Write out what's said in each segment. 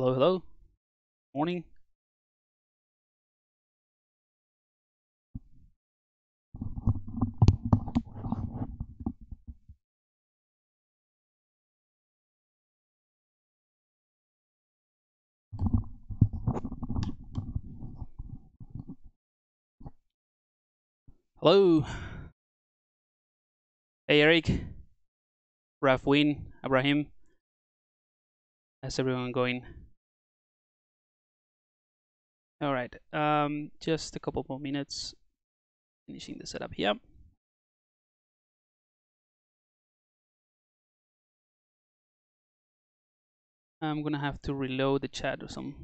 Hello, hello. Morning. Hello. Hey, Eric. Rafwin, Abraham. How's everyone going? All right. Just a couple more minutes. Finishing the setup here. I'm gonna have to reload the chat or something.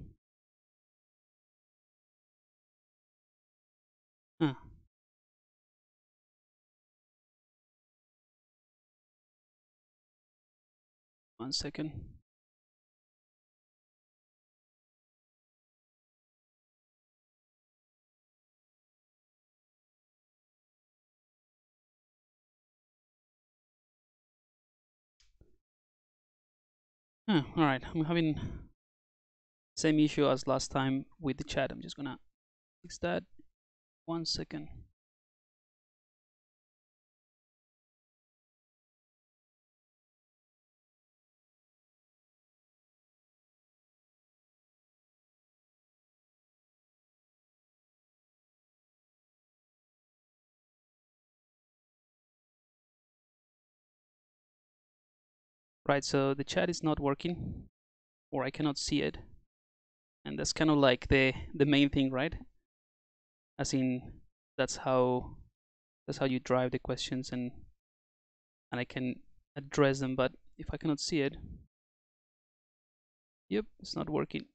Huh. One second. All right, I'm having same issue as last time with the chat. I'm just gonna fix that. One second. Right, so the chat is not working, or I cannot see it, and that's kind of like the main thing, right? As in, that's how you drive the questions, and I can address them. But if I cannot see it, yep, it's not working.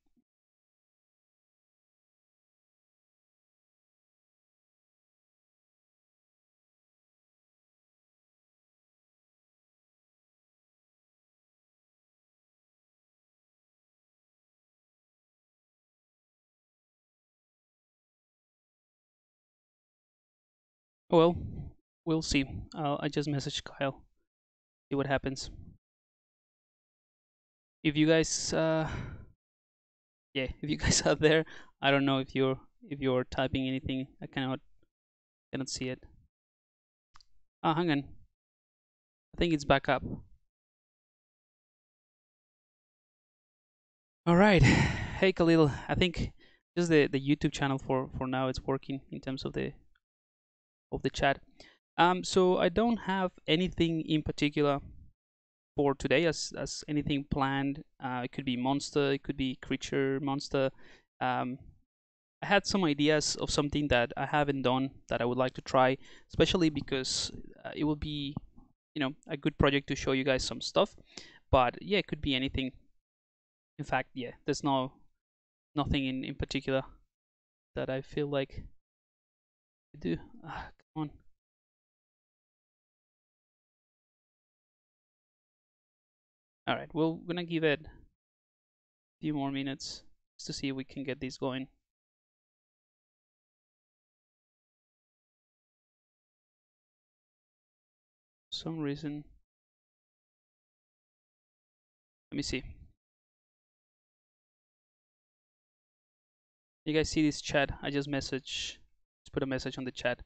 Well, we'll see. I just messaged Kyle. See what happens. If you guys, if you guys are there, I don't know if you're typing anything. I cannot see it. Ah, hang on. I think it's back up. All right. Hey, Khalil. I think just the YouTube channel for now it's working in terms of the chat. So I don't have anything in particular for today as anything planned. It could be monster, it could be creature monster. I had some ideas of something that I haven't done that I would like to try, especially because it will be, you know, a good project to show you guys some stuff. But yeah, it could be anything. In fact, yeah, there's nothing in particular that I feel like do. Come on. All right, well, we're gonna give it a few more minutes just to see if we can get these going. For some reason, let me see. You guys see this chat? I just messaged. Put a message on the chat.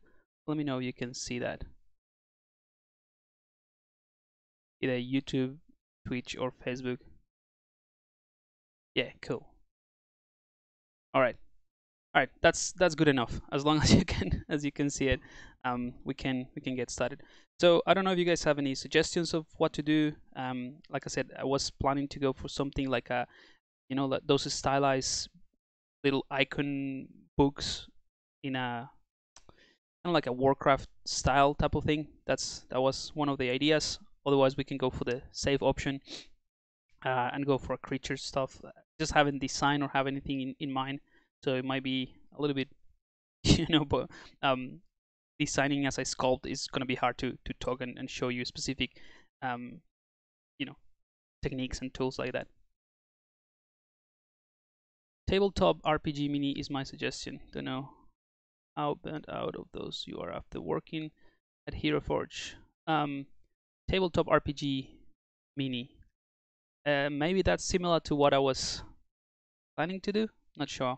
Let me know if you can see that. Either YouTube, Twitch, or Facebook. Yeah, cool. All right. That's good enough. As long as you can see it, we can get started. So I don't know if you guys have any suggestions of what to do. Like I said, I was planning to go for something like a, you know, those stylized little icon books. In a kind of like a Warcraft style type of thing. That was one of the ideas. Otherwise, we can go for the save option and go for creature stuff. Just haven't designed or have anything in mind, so it might be a little bit, you know. But designing as I sculpt is going to be hard to talk and show you specific, you know, techniques and tools like that. Tabletop RPG Mini is my suggestion. Don't know. Out of those you are after working at Hero Forge. Tabletop RPG Mini. Maybe that's similar to what I was planning to do, not sure.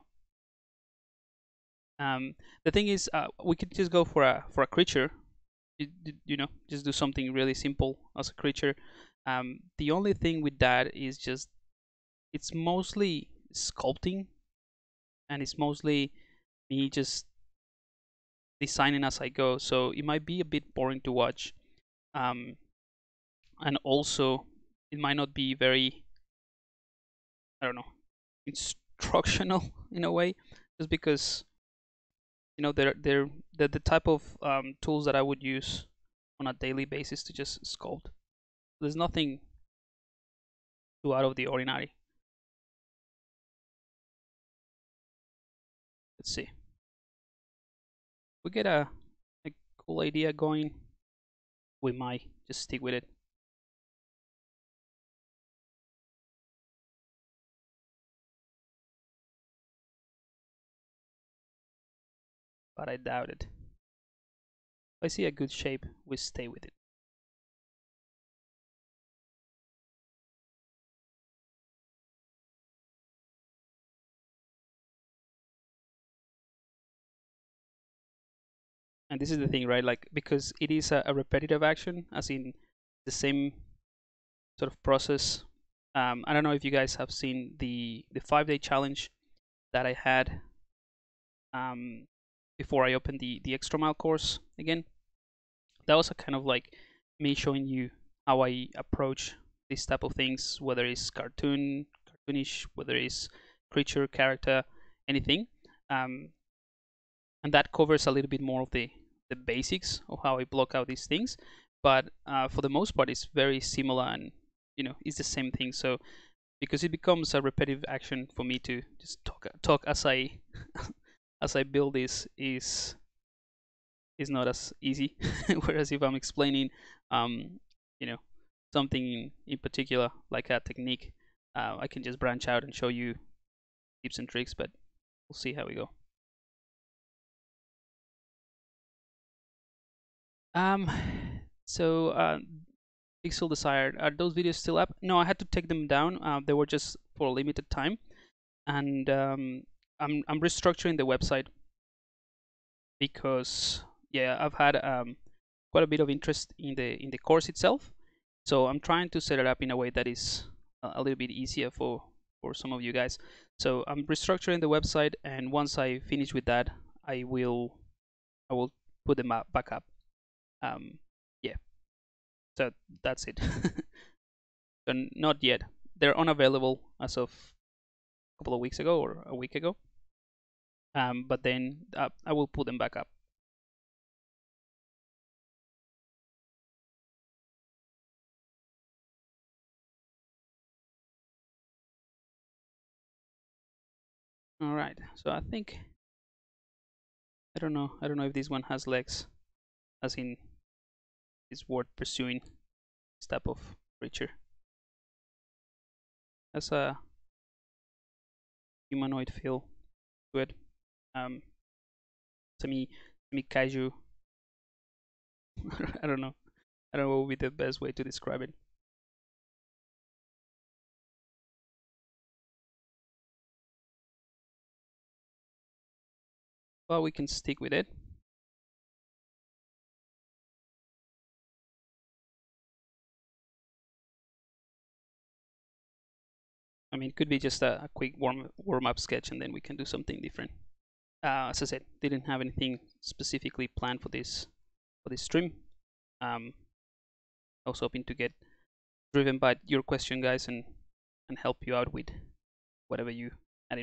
The thing is, we could just go for a creature, you know, just do something really simple as a creature. The only thing with that is just it's mostly sculpting, and it's mostly me just designing as I go, so it might be a bit boring to watch, and also it might not be very, I don't know, instructional in a way, just because, you know, they're the type of tools that I would use on a daily basis to just sculpt. There's nothing too out of the ordinary. Let's see. We get a cool idea going. We might just stick with it. But I doubt it. If I see a good shape, we stay with it. And this is the thing, right? Like, because it is a repetitive action, as in the same sort of process. I don't know if you guys have seen the 5-day challenge that I had before I opened the Extra Mile course again. That was a kind of like me showing you how I approach these type of things, whether it's cartoonish, whether it's creature, character, anything. And that covers a little bit more of the basics of how I block out these things, but for the most part it's very similar, and you know, it's the same thing. So because it becomes a repetitive action for me to just talk as I as I build, this is not as easy. Whereas if I'm explaining you know, something in particular like a technique, I can just branch out and show you tips and tricks, but we'll see how we go. So Pixel Desire, are those videos still up? No, I had to take them down. They were just for a limited time, and I'm restructuring the website because, yeah, I've had quite a bit of interest in the course itself. So I'm trying to set it up in a way that is a little bit easier for some of you guys. So I'm restructuring the website, and once I finish with that, I will put them back up. Yeah, so that's it. And not yet, they're unavailable as of a couple of weeks ago or a week ago, but then I will put them back up. All right, so I think, I don't know if this one has legs, as in it's worth pursuing this type of creature. That's a humanoid feel to it. Semi kaiju. I don't know what would be the best way to describe it. But we can stick with it. I mean, it could be just a quick warm-up sketch, and then we can do something different. As I said, didn't have anything specifically planned for this stream. I was hoping to get driven by your question, guys, and help you out with whatever you had in mind.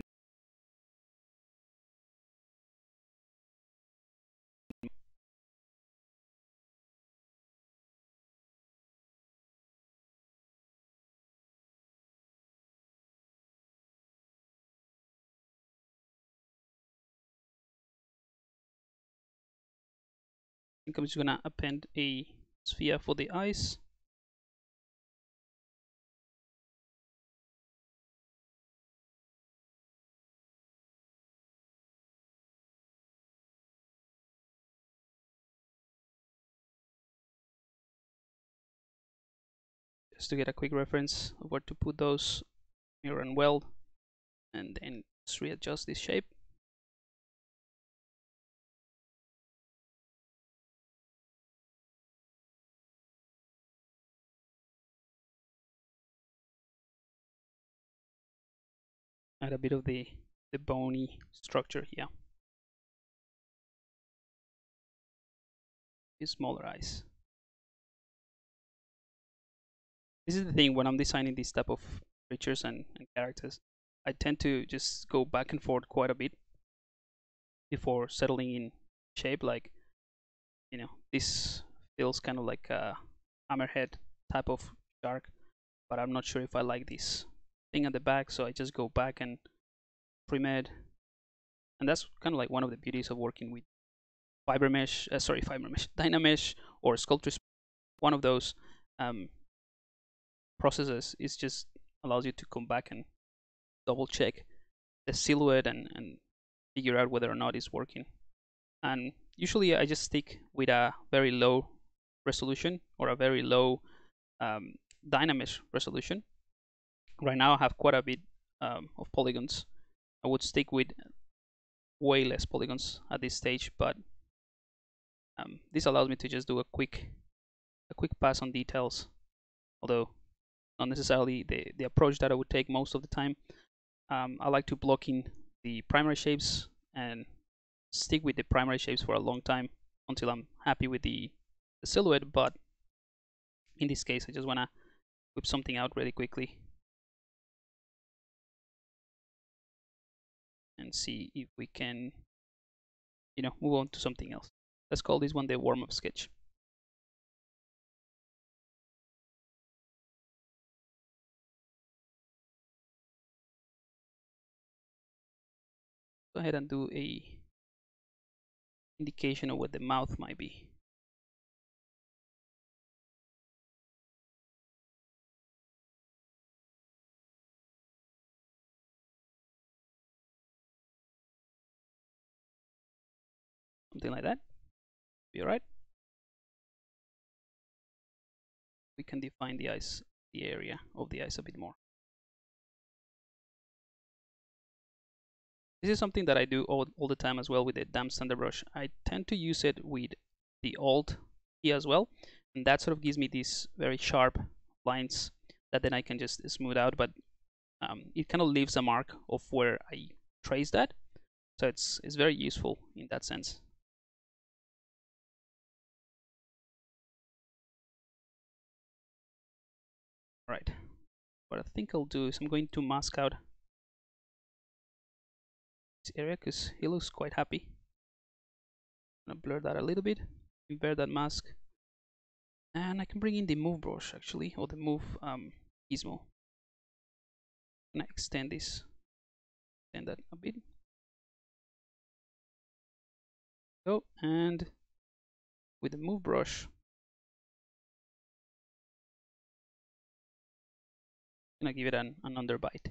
I'm just gonna append a sphere for the eyes. Just to get a quick reference of where to put those mirror and weld. and then just readjust this shape. Add a bit of the bony structure here. Smaller eyes. This is the thing when I'm designing these type of creatures and characters, I tend to just go back and forth quite a bit before settling in shape. Like, you know, this feels kind of like a hammerhead type of shark, but I'm not sure if I like this thing at the back, so I just go back and trim it. And that's kind of like one of the beauties of working with dynamesh or sculpture. One of those processes is just allows you to come back and double check the silhouette and figure out whether or not it's working. And usually I just stick with a very low resolution or a very low dynamesh resolution. Right now I have quite a bit of polygons. I would stick with way less polygons at this stage, but this allows me to just do a quick pass on details, although not necessarily the approach that I would take most of the time. I like to block in the primary shapes and stick with the primary shapes for a long time until I'm happy with the silhouette, but in this case I just want to whip something out really quickly and see if we can, you know, move on to something else. Let's call this one the warm-up sketch. Go ahead and do a indication of what the mouth might be. Something like that. Be all right. We can define the eyes, the area of the eyes a bit more. This is something that I do all the time as well with the damp standard brush. I tend to use it with the Alt key as well, and that sort of gives me these very sharp lines that then I can just smooth out, but it kind of leaves a mark of where I trace that, so it's very useful in that sense. Right, what I think I'll do is I'm going to mask out this area because he looks quite happy. I'm gonna blur that a little bit, invert that mask, and I can bring in the move brush actually, or the move gizmo. I'm gonna extend this, extend that a bit. Go, and with the move brush, gonna give it an underbite.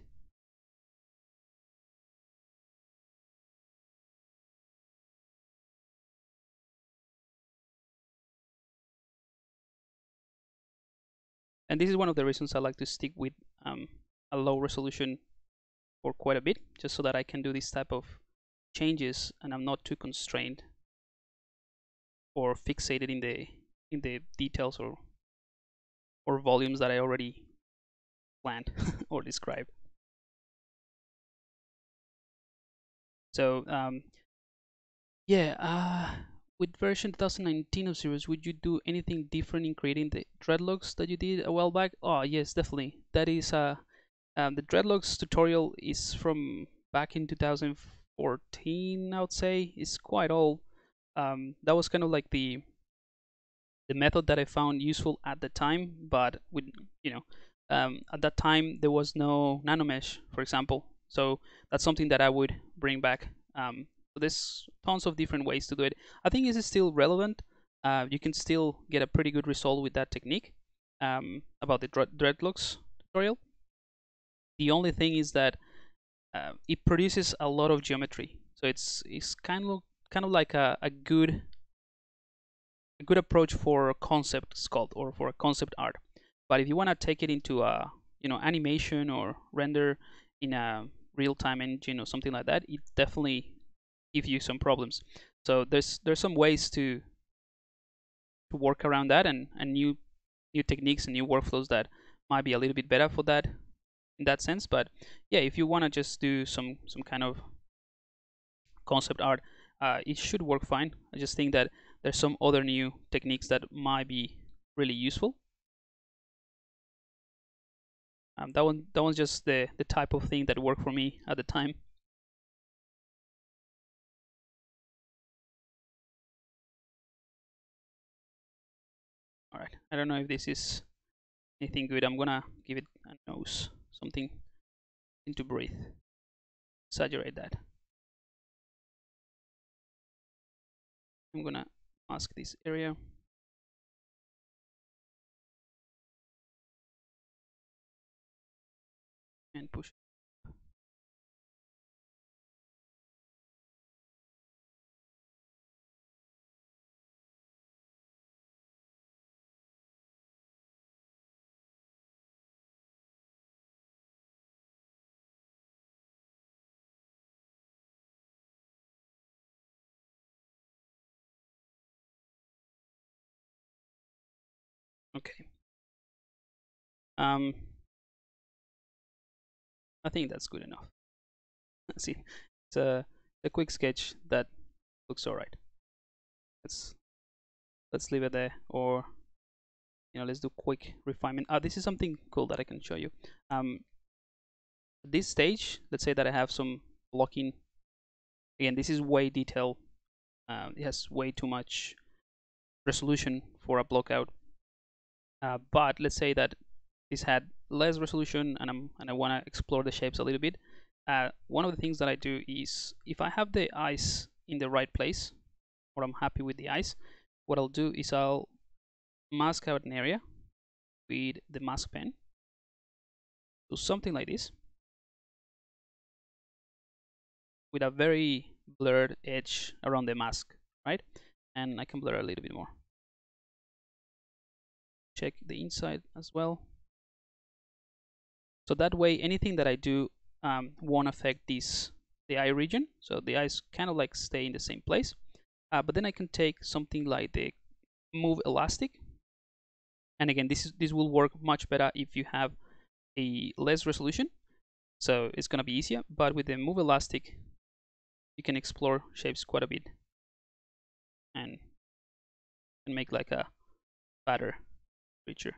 And this is one of the reasons I like to stick with a low resolution for quite a bit, just so that I can do this type of changes and I'm not too constrained or fixated in the details or volumes that I already planned or describe. So yeah, with version 2019 of ZBrush, would you do anything different in creating the dreadlocks that you did a while back? Oh yes, definitely. That is the dreadlocks tutorial is from back in 2014, I would say. It's quite old. That was kind of like the method that I found useful at the time, but with, you know, at that time there was no nanomesh, for example, so that's something that I would bring back. So there's tons of different ways to do it. I think this is still relevant. You can still get a pretty good result with that technique about the dreadlocks tutorial. The only thing is that it produces a lot of geometry, so it's kind of like a good approach for concept sculpt or for concept art. But if you want to take it into a, you know, animation or render in a real-time engine or something like that, it definitely gives you some problems. So there's some ways to work around that, and new techniques and new workflows that might be a little bit better for that in that sense. But yeah, if you want to just do some kind of concept art, it should work fine. I just think that there's some other new techniques that might be really useful. That one's just the type of thing that worked for me at the time. All right, I don't know if this is anything good. I'm gonna give it a nose, something to breathe. Exaggerate that. I'm gonna mask this area. And push. Okay. I think that's good enough. Let's see, it's a quick sketch that looks alright. Let's leave it there, or let's do quick refinement. Ah, this is something cool that I can show you. At this stage, let's say that I have some blocking. Again, this is way detailed. It has way too much resolution for a block out. But let's say that this had less resolution, and I want to explore the shapes a little bit. One of the things that I do is, if I have the eyes in the right place, or I'm happy with the eyes, what I'll do is I'll mask out an area with the mask pen. So something like this, with a very blurred edge around the mask, right? And I can blur a little bit more. Check the inside as well. So that way, anything that I do won't affect the eye region. So the eyes kind of like stay in the same place. But then I can take something like the Move Elastic, and again, this will work much better if you have a less resolution. So it's gonna be easier. But with the Move Elastic, you can explore shapes quite a bit, and make like a fatter creature.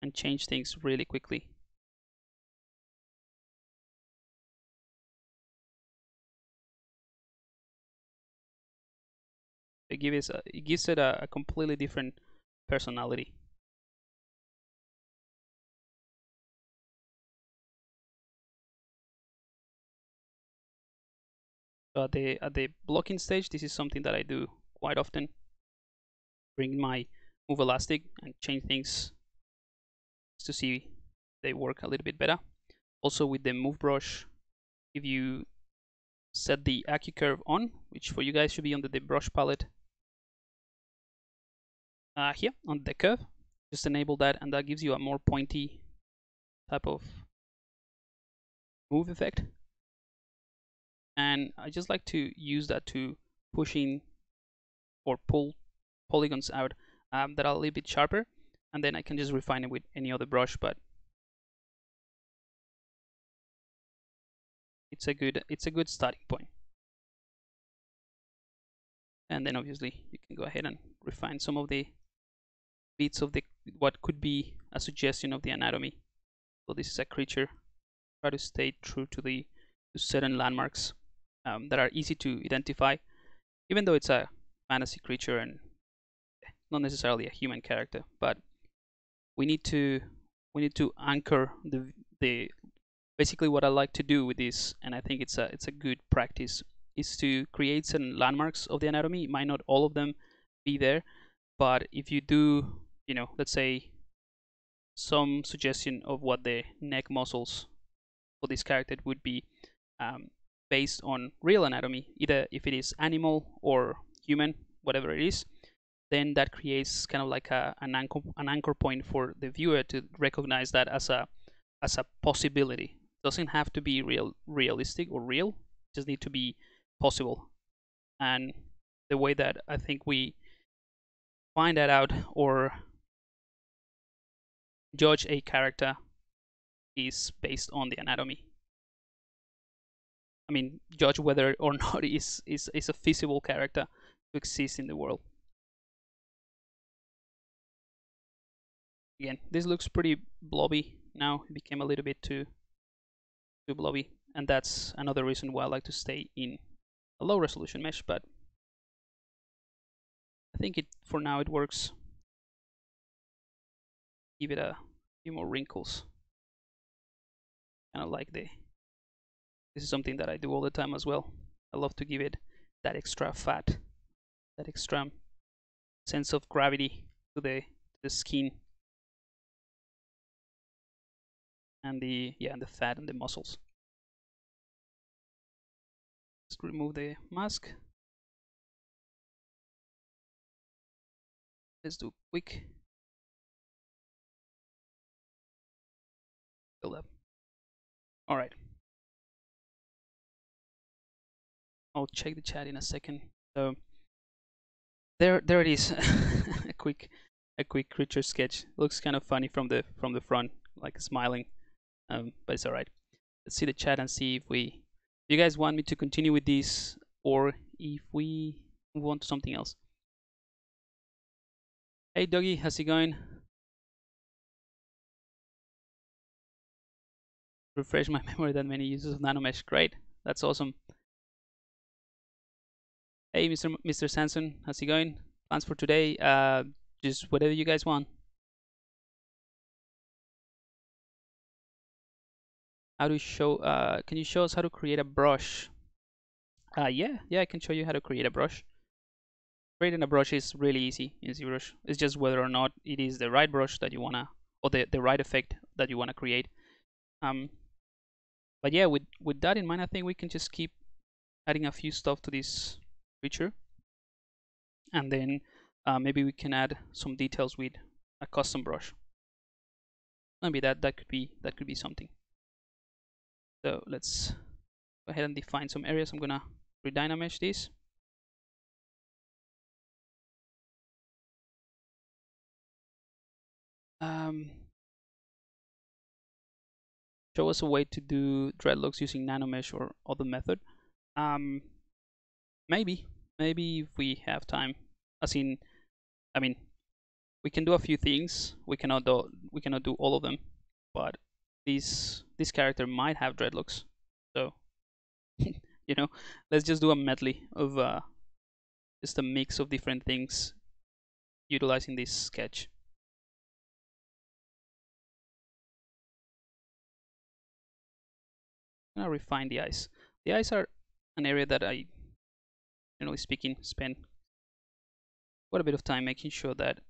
And change things really quickly. It gives it a completely different personality. So at the blocking stage, this is something that I do quite often. Bring my Move Elastic and change things to see they work a little bit better. Also with the Move Brush, if you set the AccuCurve on, which for you guys should be under the brush palette, here on the curve, just enable that, and that gives you a more pointy type of move effect. And I just like to use that to push in or pull polygons out that are a little bit sharper. And then I can just refine it with any other brush, but it's a good starting point. And then obviously you can go ahead and refine some of the bits of the what could be a suggestion of the anatomy. So this is a creature. Try to stay true to certain landmarks that are easy to identify, even though it's a fantasy creature and not necessarily a human character, but we need to anchor the basically what I like to do with this, and I think it's a good practice, is to create some landmarks of the anatomy. It might not all of them be there, but if you do, let's say some suggestion of what the neck muscles for this character would be based on real anatomy, either if it is animal or human, whatever it is, then that creates kind of like an anchor point for the viewer to recognize that as a possibility. It doesn't have to be realistic or real, it just need to be possible. And the way that I think we find that out or judge a character is based on the anatomy. I mean, judge whether or not is a feasible character to exist in the world. Again, this looks pretty blobby now. It became a little bit too blobby, and that's another reason why I like to stay in a low resolution mesh, but I think it for now it works. Give it a few more wrinkles. Kind of like this is something that I do all the time as well. I love to give it that extra fat, that extra sense of gravity to the skin and the fat and the muscles. Just remove the mask. Let's do quick build up. All right. I'll check the chat in a second. So there it is. a quick creature sketch. Looks kind of funny from the front, like smiling. But it's all right. Let's see the chat and see if you guys want me to continue with this or if we move on to something else. Hey Dougie, how's it going? Refresh my memory that many users of nanomesh. Great, that's awesome. Hey, Mr. Sanson, how's it going? Plans for today? Just whatever you guys want. How to show? Can you show us how to create a brush? Yeah, I can show you how to create a brush. Creating a brush is really easy in ZBrush. It's just whether or not it is the right brush that you wanna, or the right effect that you wanna create. But yeah, with that in mind, I think we can just keep adding a few stuff to this creature, and then maybe we can add some details with a custom brush. Maybe that could be something. So let's go ahead and define some areas. I'm gonna re-dynamesh this. Show us a way to do dreadlocks using nanomesh or other method. Maybe if we have time, as in, I mean, we can do a few things. We cannot do all of them, but this character might have dreadlocks, so you know, let's just do a medley of just a mix of different things utilizing this sketch. I'm gonna refine the eyes. The eyes are an area that I, generally speaking, spend quite a bit of time making sure that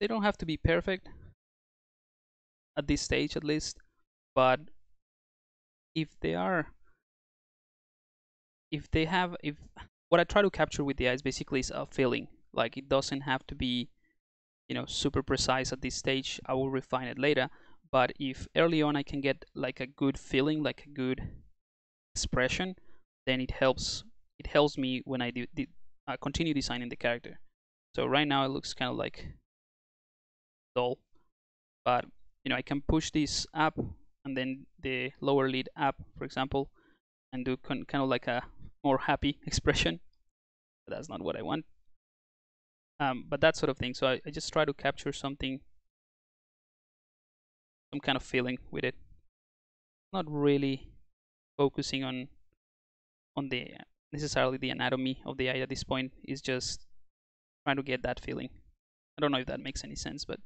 they don't have to be perfect at this stage, at least. But if what I try to capture with the eyes basically is a feeling. Like, it doesn't have to be, you know, super precise at this stage. I will refine it later. But if early on I can get like a good feeling, like a good expression, then it helps me when I continue designing the character. So right now it looks kind of like dull, but you know, I can push this up and then the lower lid up, for example, and do kind of like a more happy expression. But that's not what I want. But that sort of thing. So I just try to capture something, some kind of feeling with it, not really focusing on the necessarily the anatomy of the eye at this point. Is just trying to get that feeling. I don't know if that makes any sense, but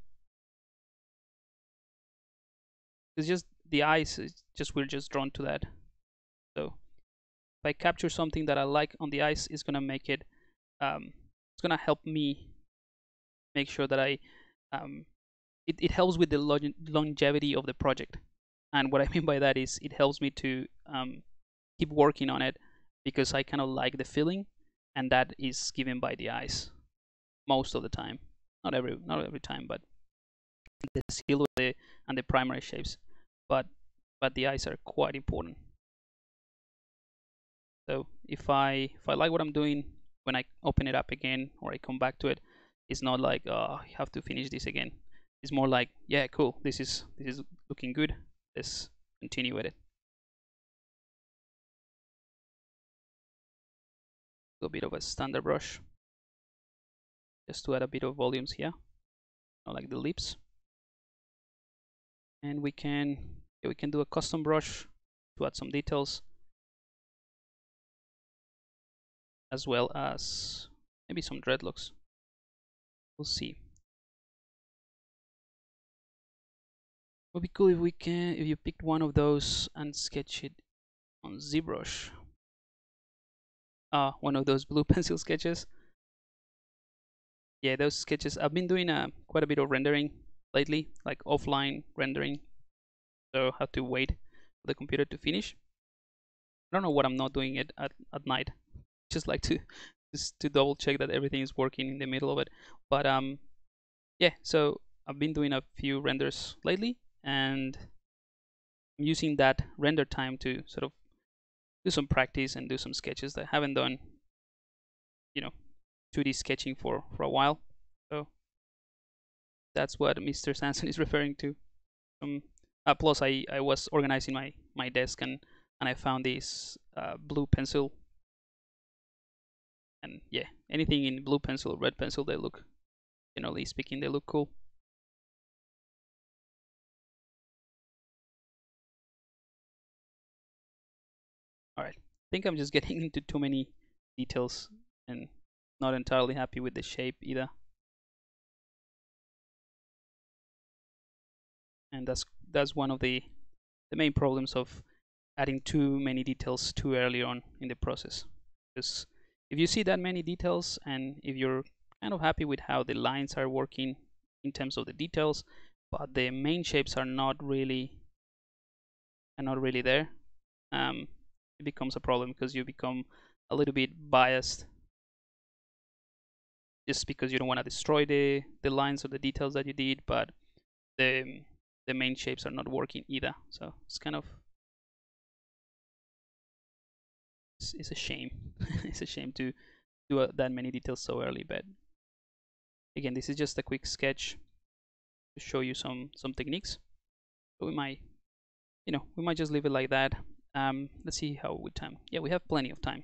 it's just the eyes. It's just we're just drawn to that. So if I capture something that I like on the eyes, it's gonna make it. It's gonna help me make sure that I. It helps with the longevity of the project. And what I mean by that is it helps me to keep working on it because I kind of like the feeling, and that is given by the eyes. most of the time. Not every time, but the silhouette and the primary shapes. But the eyes are quite important. So if I like what I'm doing, when I open it up again or I come back to it, it's not like, oh, I have to finish this again. It's more like, yeah, cool, this is looking good. Let's continue with it. A bit of a standard brush, just to add a bit of volumes here, like the lips. And we can do a custom brush to add some details, as well as maybe some dreadlocks. We'll see. Would be cool if we can, if you picked one of those and sketch it on ZBrush. One of those blue pencil sketches. Yeah, those sketches. I've been doing quite a bit of rendering lately, like offline rendering. So I have to wait for the computer to finish. I don't know what I'm not doing it at night. Just like to double check that everything is working in the middle of it. But yeah, so I've been doing a few renders lately, and I'm using that render time to sort of do some practice and do some sketches that I haven't done, you know, 2D sketching for a while. So that's what Mr. Sanson is referring to. Plus, I was organizing my desk and I found this blue pencil. And yeah, anything in blue pencil or red pencil, they look, generally speaking, they look cool. Alright, I think I'm just getting into too many details and not entirely happy with the shape either. And that's one of the main problems of adding too many details too early on in the process. Because if you see that many details and if you're kind of happy with how the lines are working in terms of the details, but the main shapes are not really there, it becomes a problem because you become a little bit biased just because you don't want to destroy the lines or the details that you did, but the main shapes are not working either. So it's kind of, it's a shame. It's a shame to do that many details so early, but again, this is just a quick sketch to show you some techniques. But we might just leave it like that. Let's see how with time. Yeah, we have plenty of time.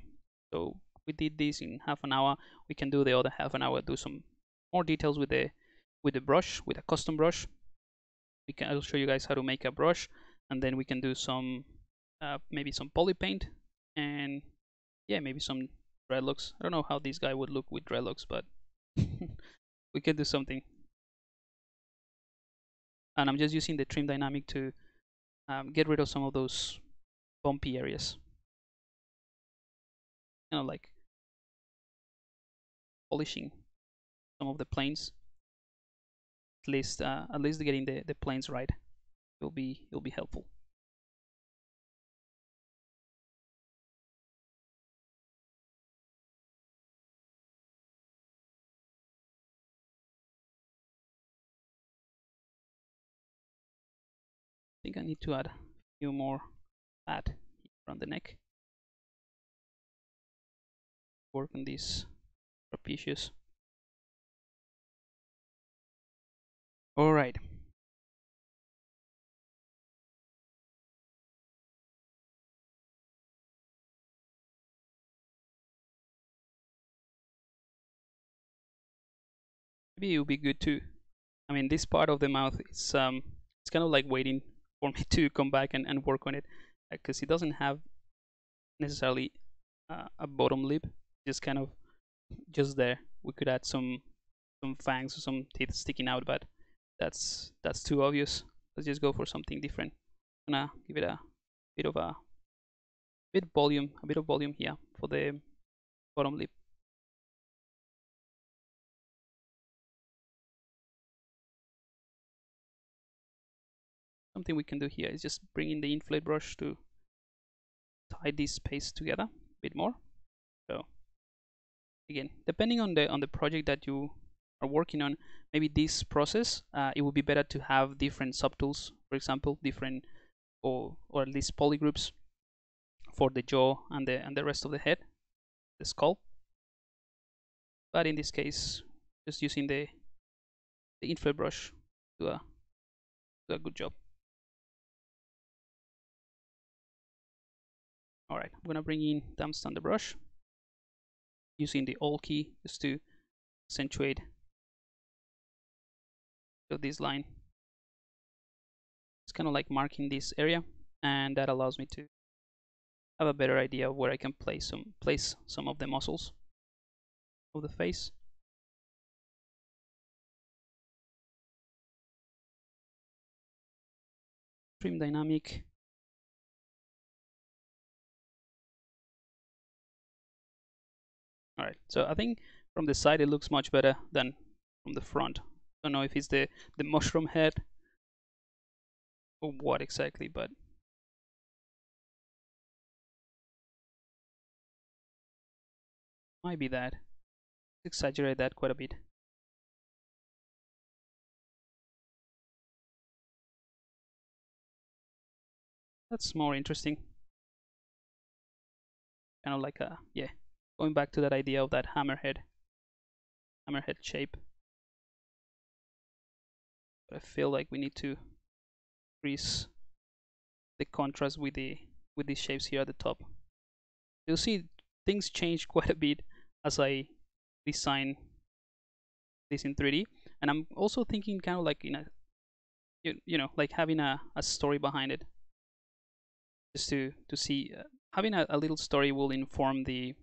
So we did this in half an hour. We can do the other half an hour, do some more details with the brush, with a custom brush. I'll show you guys how to make a brush, and then we can do some maybe some poly paint, and yeah, maybe some dreadlocks. I don't know how this guy would look with dreadlocks, but we can do something. And I'm just using the trim dynamic to get rid of some of those bumpy areas, like polishing some of the planes. At least getting the planes right will be helpful. I think I need to add a few more pad on the neck. Work on these trapezius. All right. Maybe it would be good to, I mean, this part of the mouth is it's kind of like waiting for me to come back and work on it, because it doesn't have necessarily a bottom lip, just kind of just there. We could add some fangs or some teeth sticking out, but that's too obvious. Let's just go for something different. I'm gonna give it a bit of volume here for the bottom lip. Something we can do here is just bring in the inflate brush to tie this space together a bit more. So again, depending on the project that you are working on maybe this process, it would be better to have different subtools, for example, different or at least polygroups for the jaw and the rest of the head, the skull. But in this case, just using the infrared brush do a good job. All right, I'm gonna bring in thumbstand brush using the Alt key just to accentuate this line. It's kind of like marking this area, and that allows me to have a better idea of where I can place some of the muscles of the face. Trim dynamic. All right, so I think from the side it looks much better than from the front. I don't know if it's the mushroom head or what exactly, but might be that. Exaggerate that quite a bit. That's more interesting. Kind of like a, yeah, going back to that idea of that hammerhead shape. But I feel like we need to increase the contrast with these shapes here at the top. You'll see things change quite a bit as I design this in 3D, and I'm also thinking kind of like in a like having a story behind it, just to see having a little story will inform the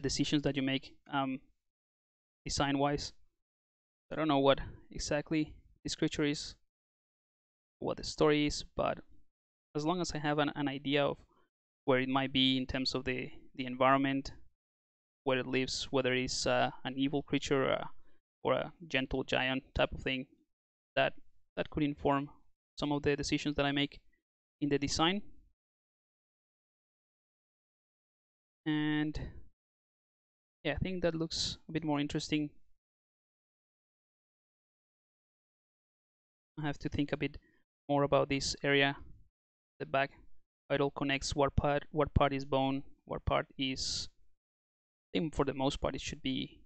decisions that you make design wise. I don't know what exactly this creature is, what the story is, but as long as I have an idea of where it might be in terms of the environment, where it lives, whether it's an evil creature or a gentle giant type of thing, that could inform some of the decisions that I make in the design. And yeah, I think that looks a bit more interesting. I have to think a bit more about this area, the back, how it all connects, what part is bone, what part is, I think for the most part it should be,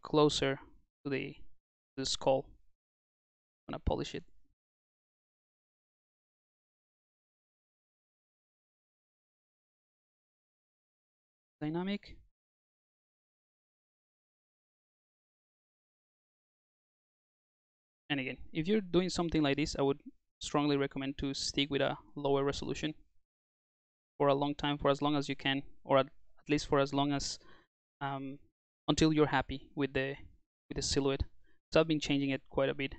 closer to the skull. I'm gonna polish it. Dynamic. And again, if you're doing something like this, I would strongly recommend to stick with a lower resolution for a long time, for as long as you can, or at least for as long as until you're happy with the silhouette. So I've been changing it quite a bit.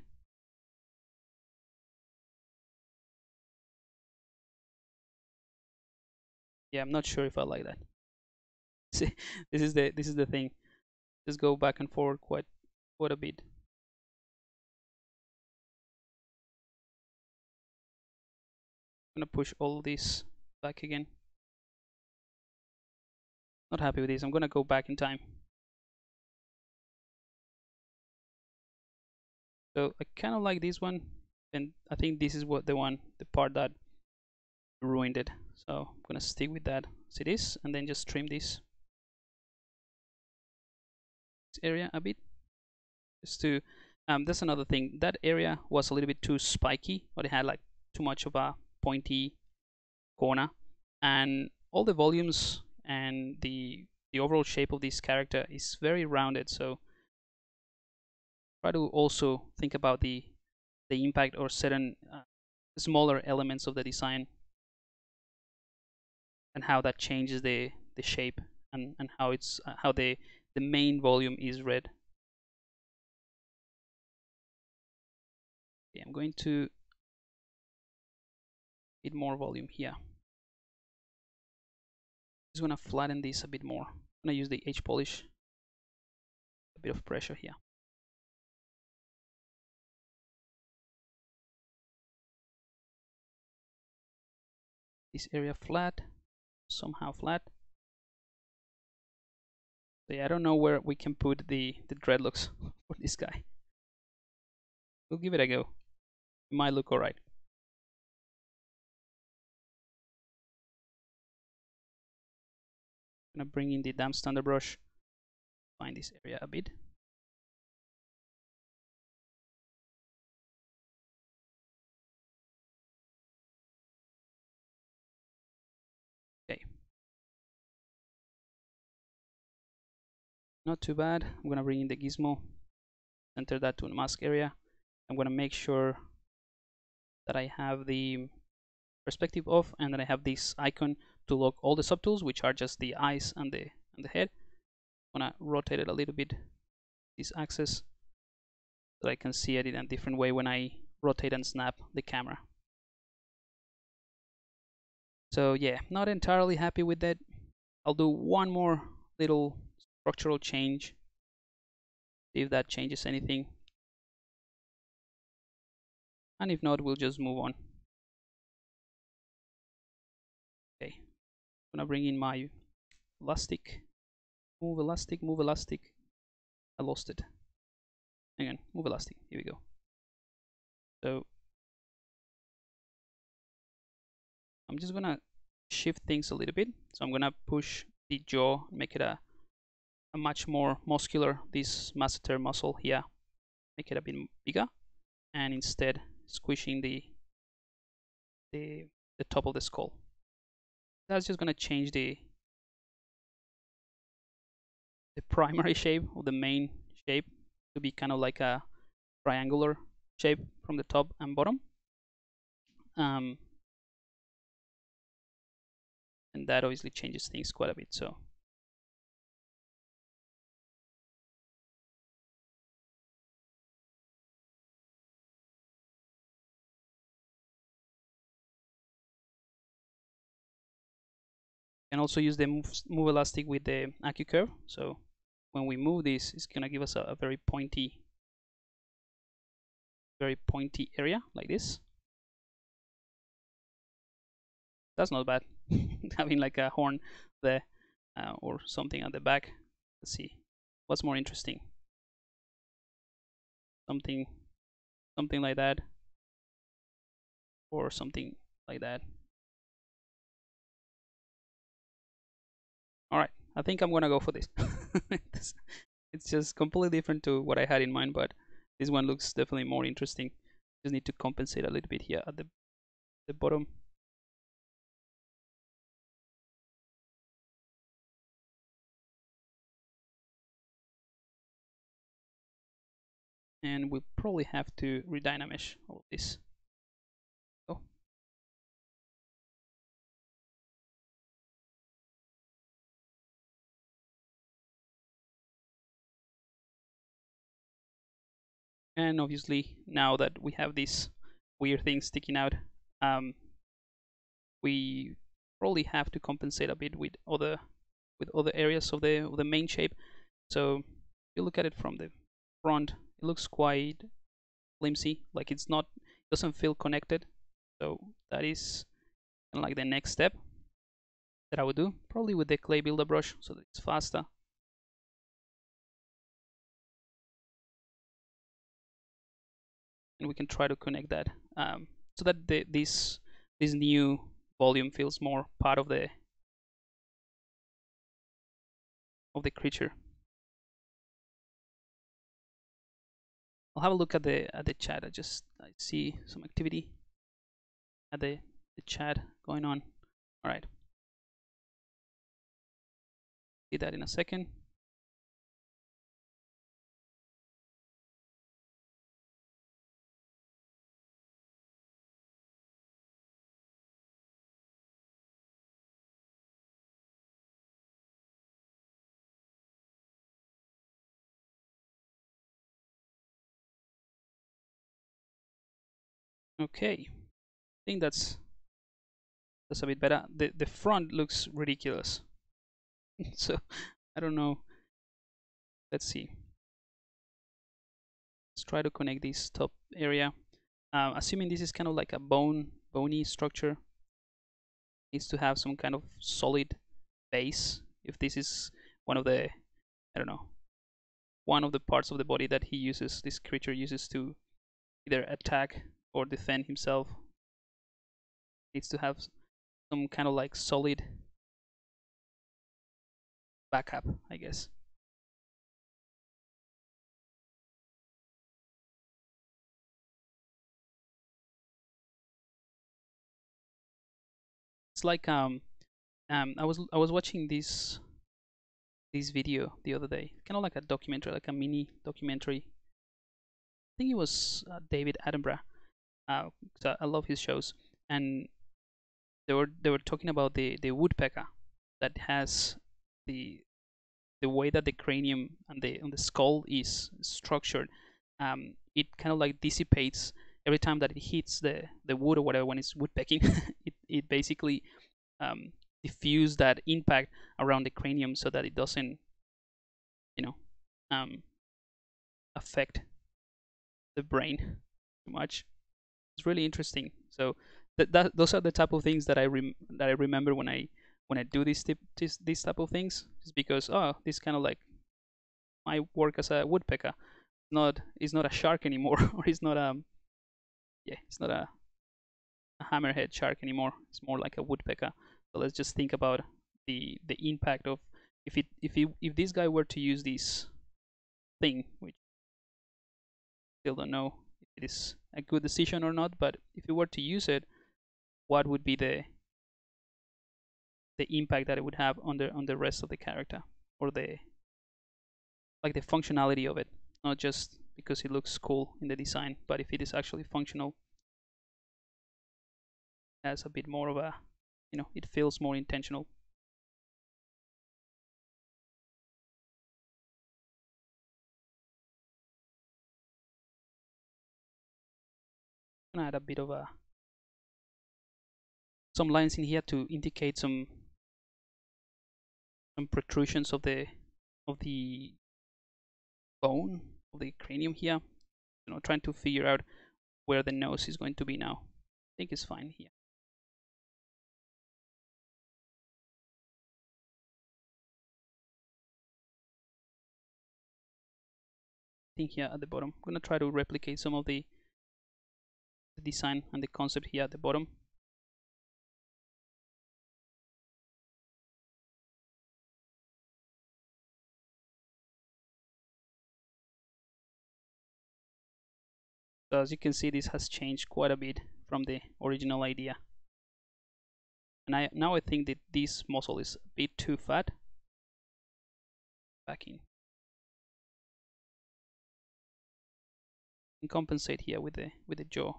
Yeah, I'm not sure if I like that. See, this is the thing. Just go back and forward quite a bit. I'm gonna push all this back again. Not happy with this. I'm gonna go back in time. So I kind of like this one, and I think this is the part that ruined it. So I'm gonna stick with that as it is, and then just trim this area a bit. Just to that's another thing. That area was a little bit too spiky, but it had like too much of a pointy corner, and all the volumes and the overall shape of this character is very rounded, so try to also think about the impact or certain smaller elements of the design and how that changes the shape and how it's how the main volume is read. Okay, I'm going to get more volume here. Just gonna flatten this a bit more. I'm gonna use the edge polish. A bit of pressure here. This area flat, somehow flat. I don't know where we can put the dreadlocks for this guy. We'll give it a go. It might look alright. I'm gonna bring in the damp standard brush. Find this area a bit. Not too bad. I'm gonna bring in the gizmo, center that to the mask area. I'm gonna make sure that I have the perspective off and that I have this icon to lock all the subtools, which are just the eyes and the head. I'm gonna rotate it a little bit, this axis, so I can see it in a different way when I rotate and snap the camera. So yeah, not entirely happy with that. I'll do one more little structural change, see if that changes anything, and if not, we'll just move on. Okay, I'm gonna bring in my elastic. Move elastic, move elastic. I lost it. Hang on, move elastic. Here we go. So I'm just gonna shift things a little bit. So I'm gonna push the jaw, make it a much more muscular, this masseter muscle here, make it a bit bigger, and instead squishing the top of the skull. That's just gonna change the primary shape or the main shape to be kind of like a triangular shape from the top and bottom, and that obviously changes things quite a bit. So and also use the move elastic with the AccuCurve. So when we move this, it's gonna give us a very pointy area like this. That's not bad. Having like a horn there, or something at the back. Let's see what's more interesting. Something like that, or something like that. Alright, I think I'm gonna go for this. It's just completely different to what I had in mind, but this one looks definitely more interesting. Just need to compensate a little bit here at the bottom. And we'll probably have to redynamesh all this. And obviously, now that we have these weird things sticking out, we probably have to compensate a bit with other areas of the main shape. So if you look at it from the front, it looks quite flimsy, like it doesn't feel connected. So that is kind of like the next step that I would do, probably with the clay builder brush, so that it's faster. And we can try to connect that, so that this new volume feels more part of the creature. I'll have a look at the chat. I see some activity at the chat going on. All right, see that in a second. Okay, I think that's a bit better. The front looks ridiculous. So I don't know. Let's see. Let's try to connect this top area. Assuming this is kind of like a bony structure, needs to have some kind of solid base. If this is one of the I don't know, one of the parts of the body that he uses, this creature uses to either attack or defend himself. Needs to have some kind of like solid backup, I guess. It's like I was watching this video the other day, kind of like a documentary, like a mini documentary. I think it was David Attenborough. So I love his shows, and they were talking about the woodpecker that has the way that the cranium and the skull is structured. It kind of like dissipates every time that it hits the wood or whatever when it's woodpecking. it basically diffuse that impact around the cranium so that it doesn't, you know, affect the brain too much. It's really interesting. So those are the type of things that I remember when I do these type of things, just because, oh, this kind of like my work as a woodpecker is not a shark anymore, or it's not a hammerhead shark anymore. It's more like a woodpecker. So let's just think about the impact of if this guy were to use this thing, which still don't know if it is a good decision or not, but if he were to use it, what would be the impact that it would have on the rest of the character, or the functionality of it, not just because it looks cool in the design, but if it is actually functional. It has a bit more of a, you know, it feels more intentional. And I had a bit of some lines in here to indicate some protrusions of the bone of the cranium here. You know, trying to figure out where the nose is going to be now. I think it's fine here. I think here at the bottom, I'm gonna try to replicate some of the design and the concept here at the bottom. So as you can see, this has changed quite a bit from the original idea. And now I think that this muscle is a bit too fat. Back in. And compensate here with the jaw.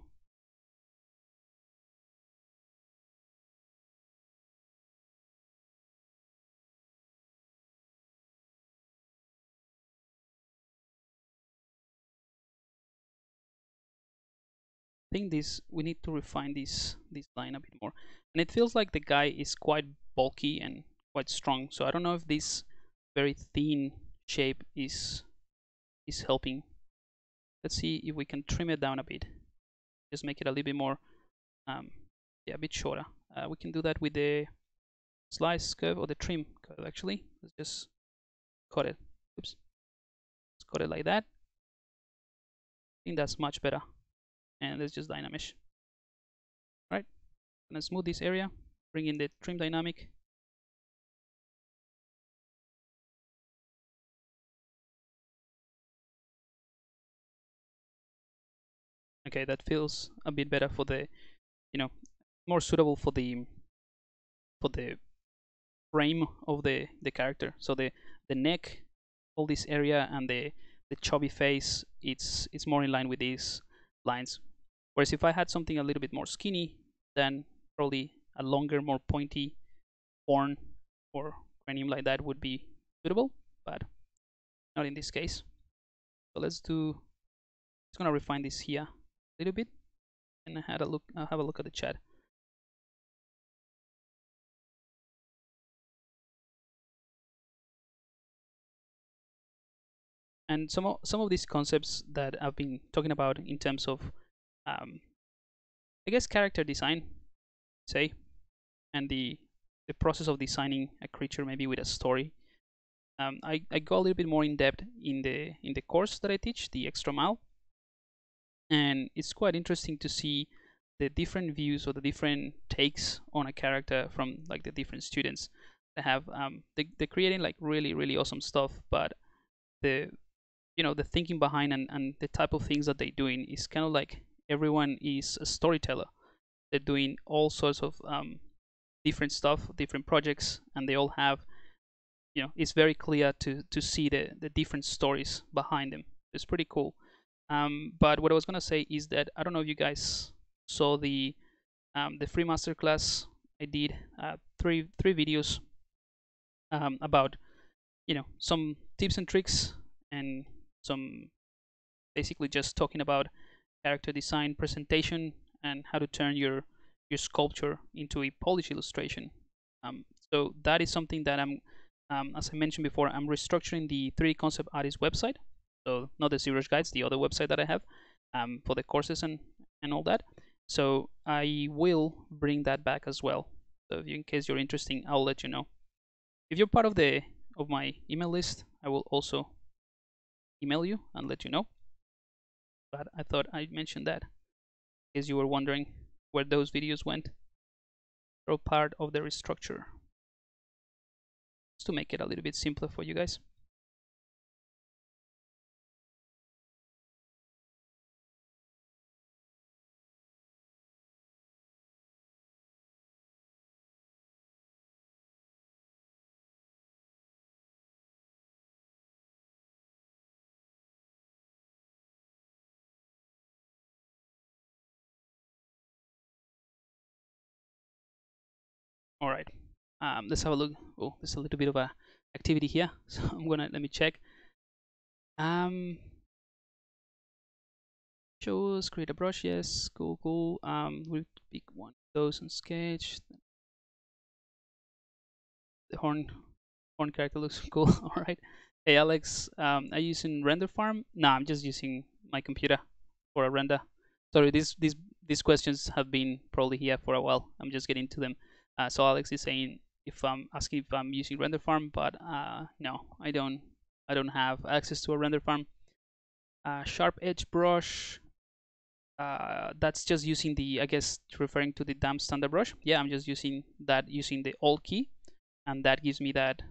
I think this, we need to refine this line a bit more, and it feels like the guy is quite bulky and quite strong, so I don't know if this very thin shape is helping. Let's see if we can trim it down a bit, just make it a little bit more, yeah, a bit shorter. We can do that with the slice curve or the trim curve. Actually, let's just cut it. Oops, let's cut it like that. I think that's much better. And let's just dynamesh. All right, I'm gonna smooth this area, bring in the trim dynamic. Okay, that feels a bit better for the, you know, more suitable for the frame of the character. So the neck, all this area, and the chubby face, it's more in line with these lines. Whereas if I had something a little bit more skinny, then probably a longer, more pointy horn or cranium like that would be suitable, but not in this case. So let's do, just gonna refine this here a little bit, and have a look at the chat. And some of these concepts that I've been talking about in terms of, I guess, character design, say, and the process of designing a creature maybe with a story, I go a little bit more in depth in the course that I teach, the Extra Mile, and it's quite interesting to see the different views or the different takes on a character from like the different students. They have they're creating like really awesome stuff, but the thinking behind and the type of things that they're doing is kind of like everyone is a storyteller. They're doing all sorts of different stuff, different projects, and they all have, you know, it's very clear to see the different stories behind them. It's pretty cool. But what I was gonna say is that I don't know if you guys saw the free masterclass I did, three videos about, you know, some tips and tricks and some basically just talking about character design, presentation, and how to turn your sculpture into a polished illustration. So that is something that I'm, as I mentioned before, I'm restructuring the 3D Concept Artist website. So not the ZBrush guides, the other website that I have for the courses and all that. So I will bring that back as well. So if you, in case you're interested, I'll let you know. If you're part of my email list, I will also email you and let you know. But I thought I'd mention that, in case you were wondering where those videos went. They're part of the restructure, just to make it a little bit simpler for you guys. All right, let's have a look. Oh, there's a little bit of a activity here, so let me check. Choose, create a brush, yes, cool. We'll pick one of those and sketch. The horn character looks cool. All right. Hey Alex, are you using Render Farm? No, I'm just using my computer for a render. Sorry, these questions have been probably here for a while. I'm just getting to them. So Alex is saying if I'm asking if I'm using Render Farm, but no, I don't have access to a Render Farm. Sharp edge brush. That's just using the, I guess referring to the damp standard brush. Yeah, I'm just using that using the Alt key, and that gives me that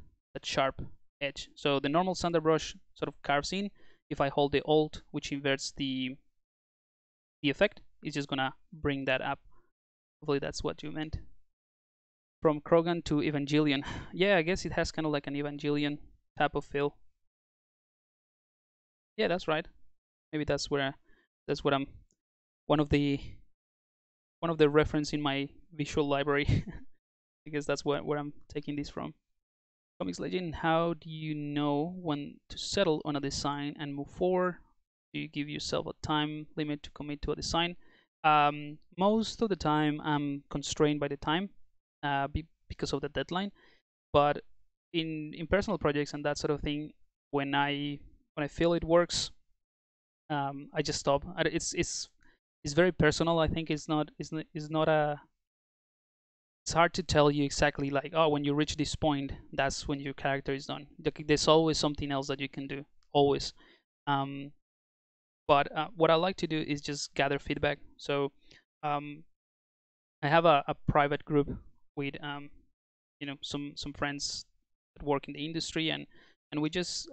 sharp edge. So the normal standard brush sort of carves in. If I hold the Alt, which inverts the effect, it's just gonna bring that up. Hopefully that's what you meant. From Krogan to Evangelion. Yeah, I guess it has kind of like an Evangelion type of feel. Yeah, that's right. Maybe that's what I'm, one of the reference in my visual library. I guess that's where I'm taking this from. Comics Legend, how do you know when to settle on a design and move forward? Do you give yourself a time limit to commit to a design? Most of the time I'm constrained by the time. Because of the deadline, but in personal projects and that sort of thing, when I feel it works, I just stop. It's very personal. I think it's hard to tell you exactly like, oh, when you reach this point, that's when your character is done. There's always something else that you can do, always. But what I like to do is just gather feedback. So I have a private group with some friends that work in the industry, and we just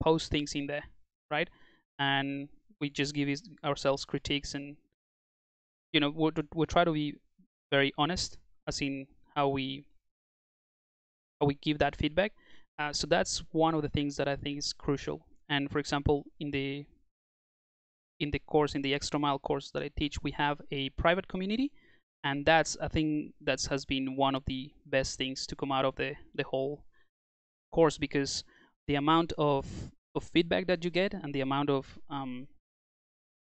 post things in there, right? And we just give ourselves critiques, and we try to be very honest as in how we give that feedback. So that's one of the things that I think is crucial. And for example, in the course, in the Extra Mile course that I teach, we have a private community. And that's, I think, that has been one of the best things to come out of the whole course, because the amount of feedback that you get and the amount of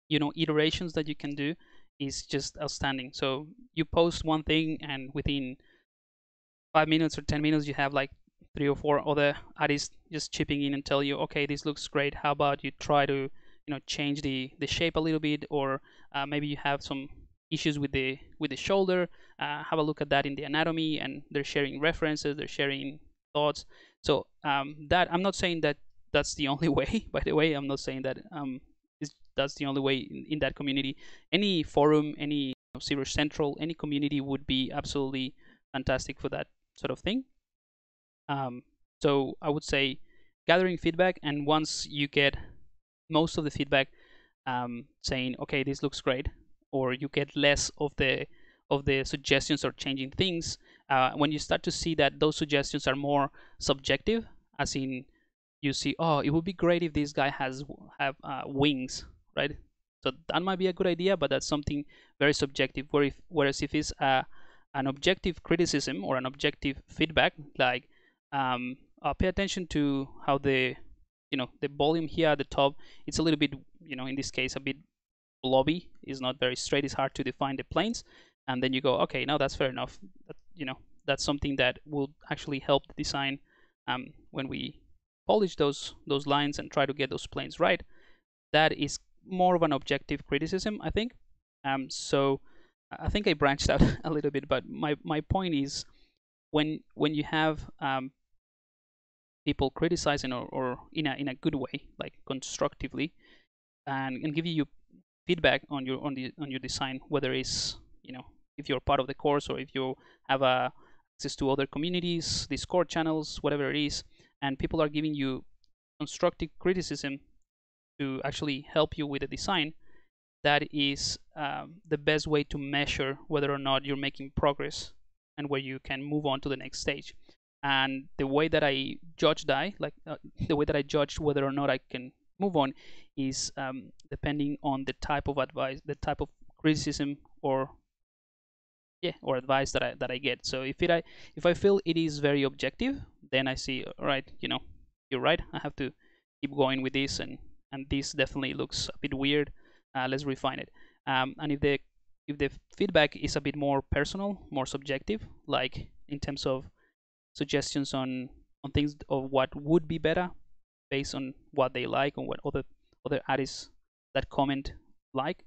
iterations that you can do is just outstanding. So you post one thing, and within 5 minutes or 10 minutes, you have like 3 or 4 other artists just chipping in and tell you, okay, this looks great. How about you try to change the shape a little bit, or maybe you have some issues with the shoulder, have a look at that in the anatomy, and they're sharing references, they're sharing thoughts. So that I'm not saying that that's the only way, by the way. I'm not saying that that's the only way in that community. Any forum, any ZBrushCentral, any community would be absolutely fantastic for that sort of thing. So I would say gathering feedback, and once you get most of the feedback saying, okay, this looks great, or you get less of the suggestions or changing things, when you start to see that those suggestions are more subjective, as in you see, oh, it would be great if this guy have wings, right? So that might be a good idea, but that's something very subjective. Whereas if it's an objective criticism or an objective feedback, like pay attention to how the volume here at the top, it's a little bit, in this case, a bit blobby, is not very straight, it's hard to define the planes. And then you go, okay, now that's fair enough. That, that's something that will actually help the design when we polish those lines and try to get those planes right. That is more of an objective criticism, I think. So I think I branched out a little bit, but my point is when you have people criticizing or in a good way, like constructively, and give you feedback on your design, whether it's if you're part of the course or if you have access to other communities, Discord channels, whatever it is, and people are giving you constructive criticism to actually help you with the design, that is the best way to measure whether or not you're making progress and where you can move on to the next stage. And the way that I judge that, the way that I judge whether or not I can move on, is depending on the type of advice, the type of criticism or advice that I get. So if I feel it is very objective, then I see, all right, you're right, I have to keep going with this, and this definitely looks a bit weird. Let's refine it. And if the feedback is a bit more personal, more subjective, like in terms of suggestions on things of what would be better based on what they like and what other artists that comment like.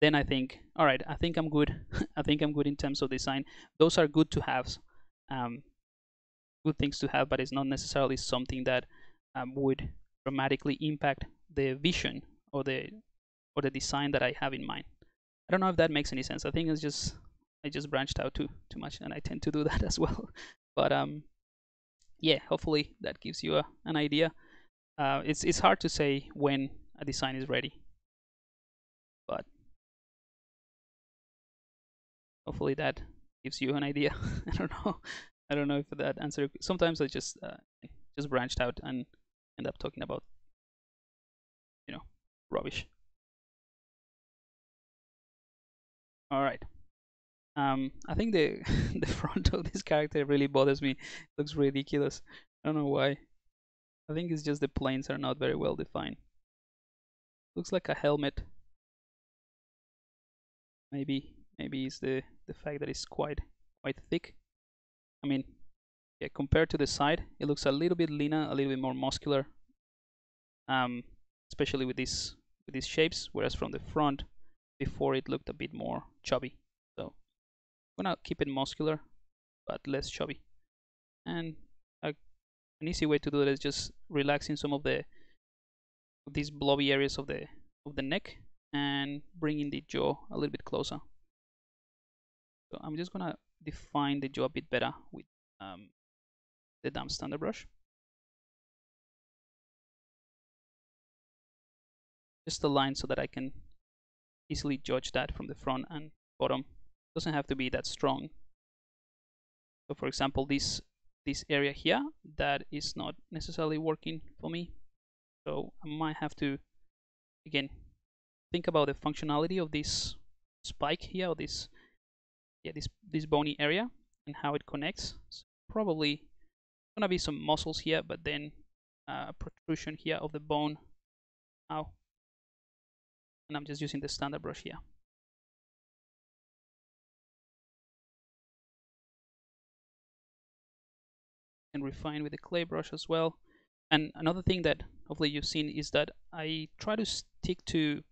Then I think, all right, I think I'm good. I think I'm good in terms of design. Those are good to have, good things to have, but it's not necessarily something that would dramatically impact the vision or the design that I have in mind. I don't know if that makes any sense. I think it's just, I just branched out too much, and I tend to do that as well. But yeah, hopefully that gives you an idea. It's hard to say when a design is ready, but hopefully that gives you an idea. I don't know if that answered. Sometimes I just branched out and end up talking about rubbish. All right. I think the front of this character really bothers me. It looks ridiculous. I don't know why. I think it's just the planes are not very well defined. Looks like a helmet. Maybe it's the fact that it's quite thick. I mean, yeah, compared to the side, it looks a little bit leaner, a little bit more muscular, especially with these shapes, whereas from the front, before it looked a bit more chubby. So I'm gonna keep it muscular, but less chubby. And an easy way to do it is just relaxing some of these blobby areas of the neck and bringing the jaw a little bit closer. So I'm just gonna define the jaw a bit better with the damn standard brush. Just a line so that I can easily judge that from the front and bottom. Doesn't have to be that strong. So for example, this area here, that is not necessarily working for me. So I might have to, again, think about the functionality of this spike here, or this bony area, and how it connects. So probably gonna be some muscles here, but then a protrusion here of the bone. Ow. And I'm just using the standard brush here. And refine with the clay brush as well. And another thing that hopefully you've seen is that I try to stick to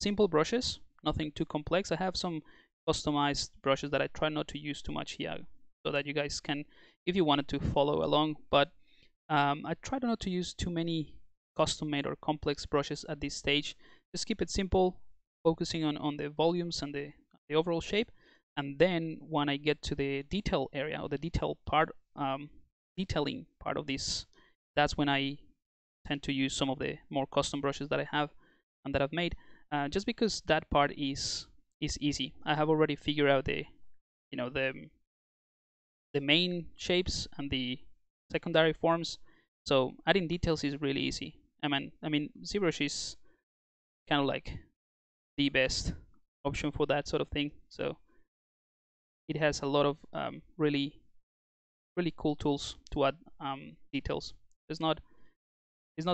simple brushes, nothing too complex. I have some customized brushes that I try not to use too much here. so that you guys can, if you wanted to, follow along. But I try not to use too many custom-made or complex brushes at this stage. Just keep it simple, focusing on the volumes and the overall shape. And then when I get to the detail area or the detail part, detailing part of this, that's when I tend to use some of the more custom brushes that I have and that I've made, just because that part is easy. I have already figured out the, you know, the main shapes and the secondary forms. So adding details is really easy. I mean, ZBrush is kind of like the best option for that sort of thing. So it has a lot of really cool tools to add details. It's not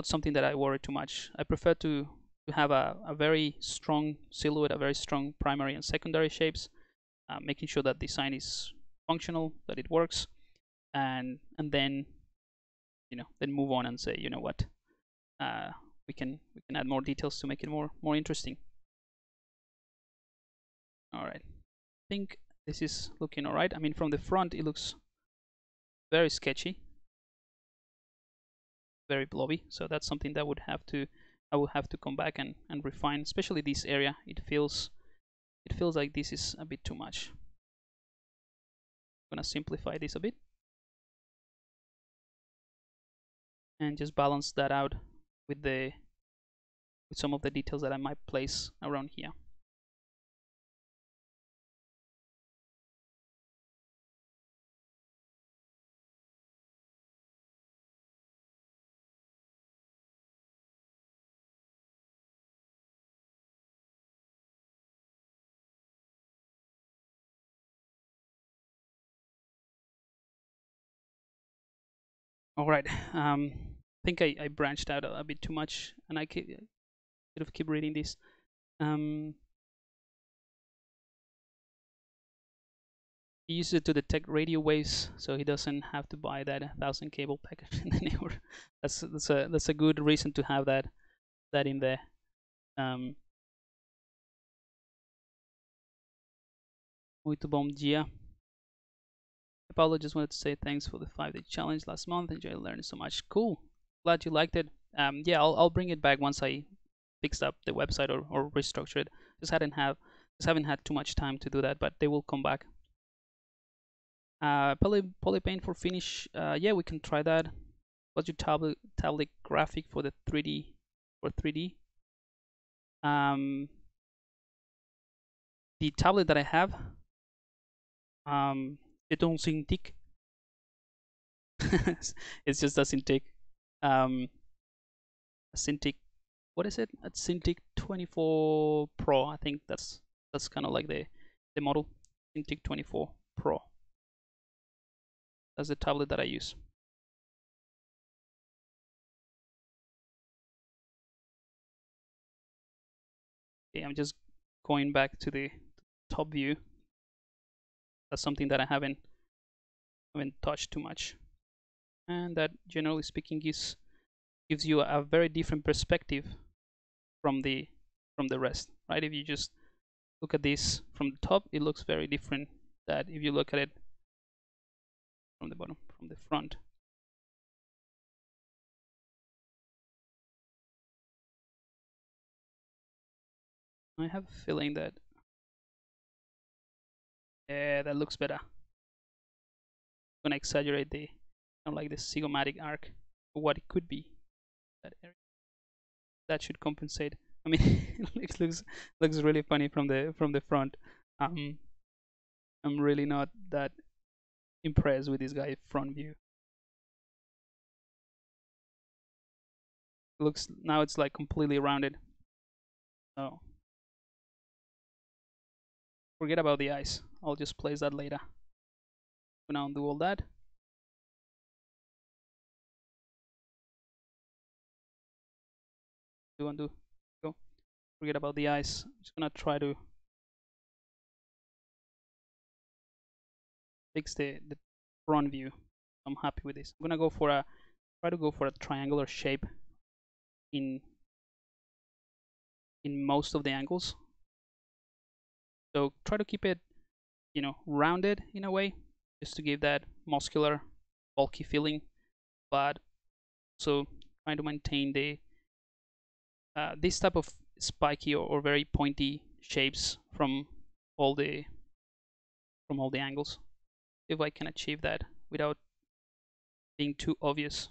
something that I worry too much. I prefer to have a very strong silhouette, a very strong primary and secondary shapes, making sure that design is functional, that it works, and then, you know, then move on and say, you know what, we can add more details to make it more interesting. All right, I think this is looking all right. I mean, from the front, it looks very sketchy, very blobby, so that's something that I will have to come back and refine, especially this area. It feels like this is a bit too much. I'm gonna simplify this a bit and just balance that out with some of the details that I might place around here. All right, I think I branched out a bit too much, and I keep reading this. He uses it to detect radio waves, so he doesn't have to buy that 1,000 cable package in the neighborhood. That's a good reason to have that in there. Muito bom dia. Paulo, just wanted to say thanks for the 5-day challenge last month. Enjoyed learning so much. Cool. Glad you liked it. Yeah, I'll bring it back once I fixed up the website or restructured it. Just haven't had too much time to do that, but they will come back. Polypaint for finish. Yeah, we can try that. What's your tablet graphic for the 3D? For 3D? The tablet that I have. It's on Cintiq. It's just a Cintiq. What is it? A Cintiq 24 Pro. I think that's kind of like the model. Cintiq 24 Pro. That's the tablet that I use. Okay, I'm just going back to the top view. That's something that I haven't touched too much, and that, generally speaking, gives you a very different perspective from the rest, right? If you just look at this from the top, it looks very different that if you look at it from the bottom, from the front. I have a feeling that, yeah, that looks better. I'm gonna exaggerate the, kind of like the zygomatic arc, what it could be. That area. That should compensate. I mean, it looks really funny from the front. I'm really not that impressed with this guy front view. Looks, now it's like completely rounded. Oh. Forget about the eyes. I'll just place that later. For now, undo all that. Undo. Go. Forget about the eyes. I'm just gonna try to fix the front view. I'm happy with this. I'm gonna go for a triangular shape in most of the angles. So try to keep it, you know, rounded in a way, is to give that muscular, bulky feeling, but so trying to maintain the this type of spiky or very pointy shapes from all the angles. If I can achieve that without being too obvious.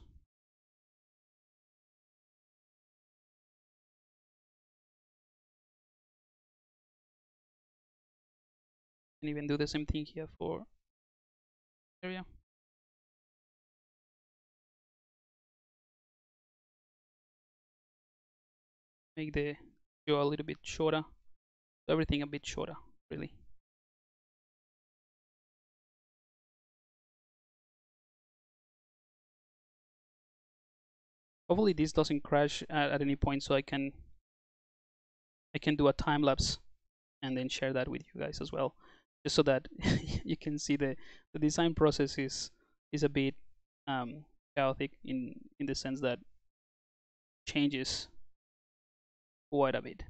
And even do the same thing here for area. Make the jaw a little bit shorter, everything a bit shorter, really. Hopefully this doesn't crash at any point, so I can do a time lapse and then share that with you guys as well, just so that you can see the design process is a bit chaotic in the sense that changes quite a bit.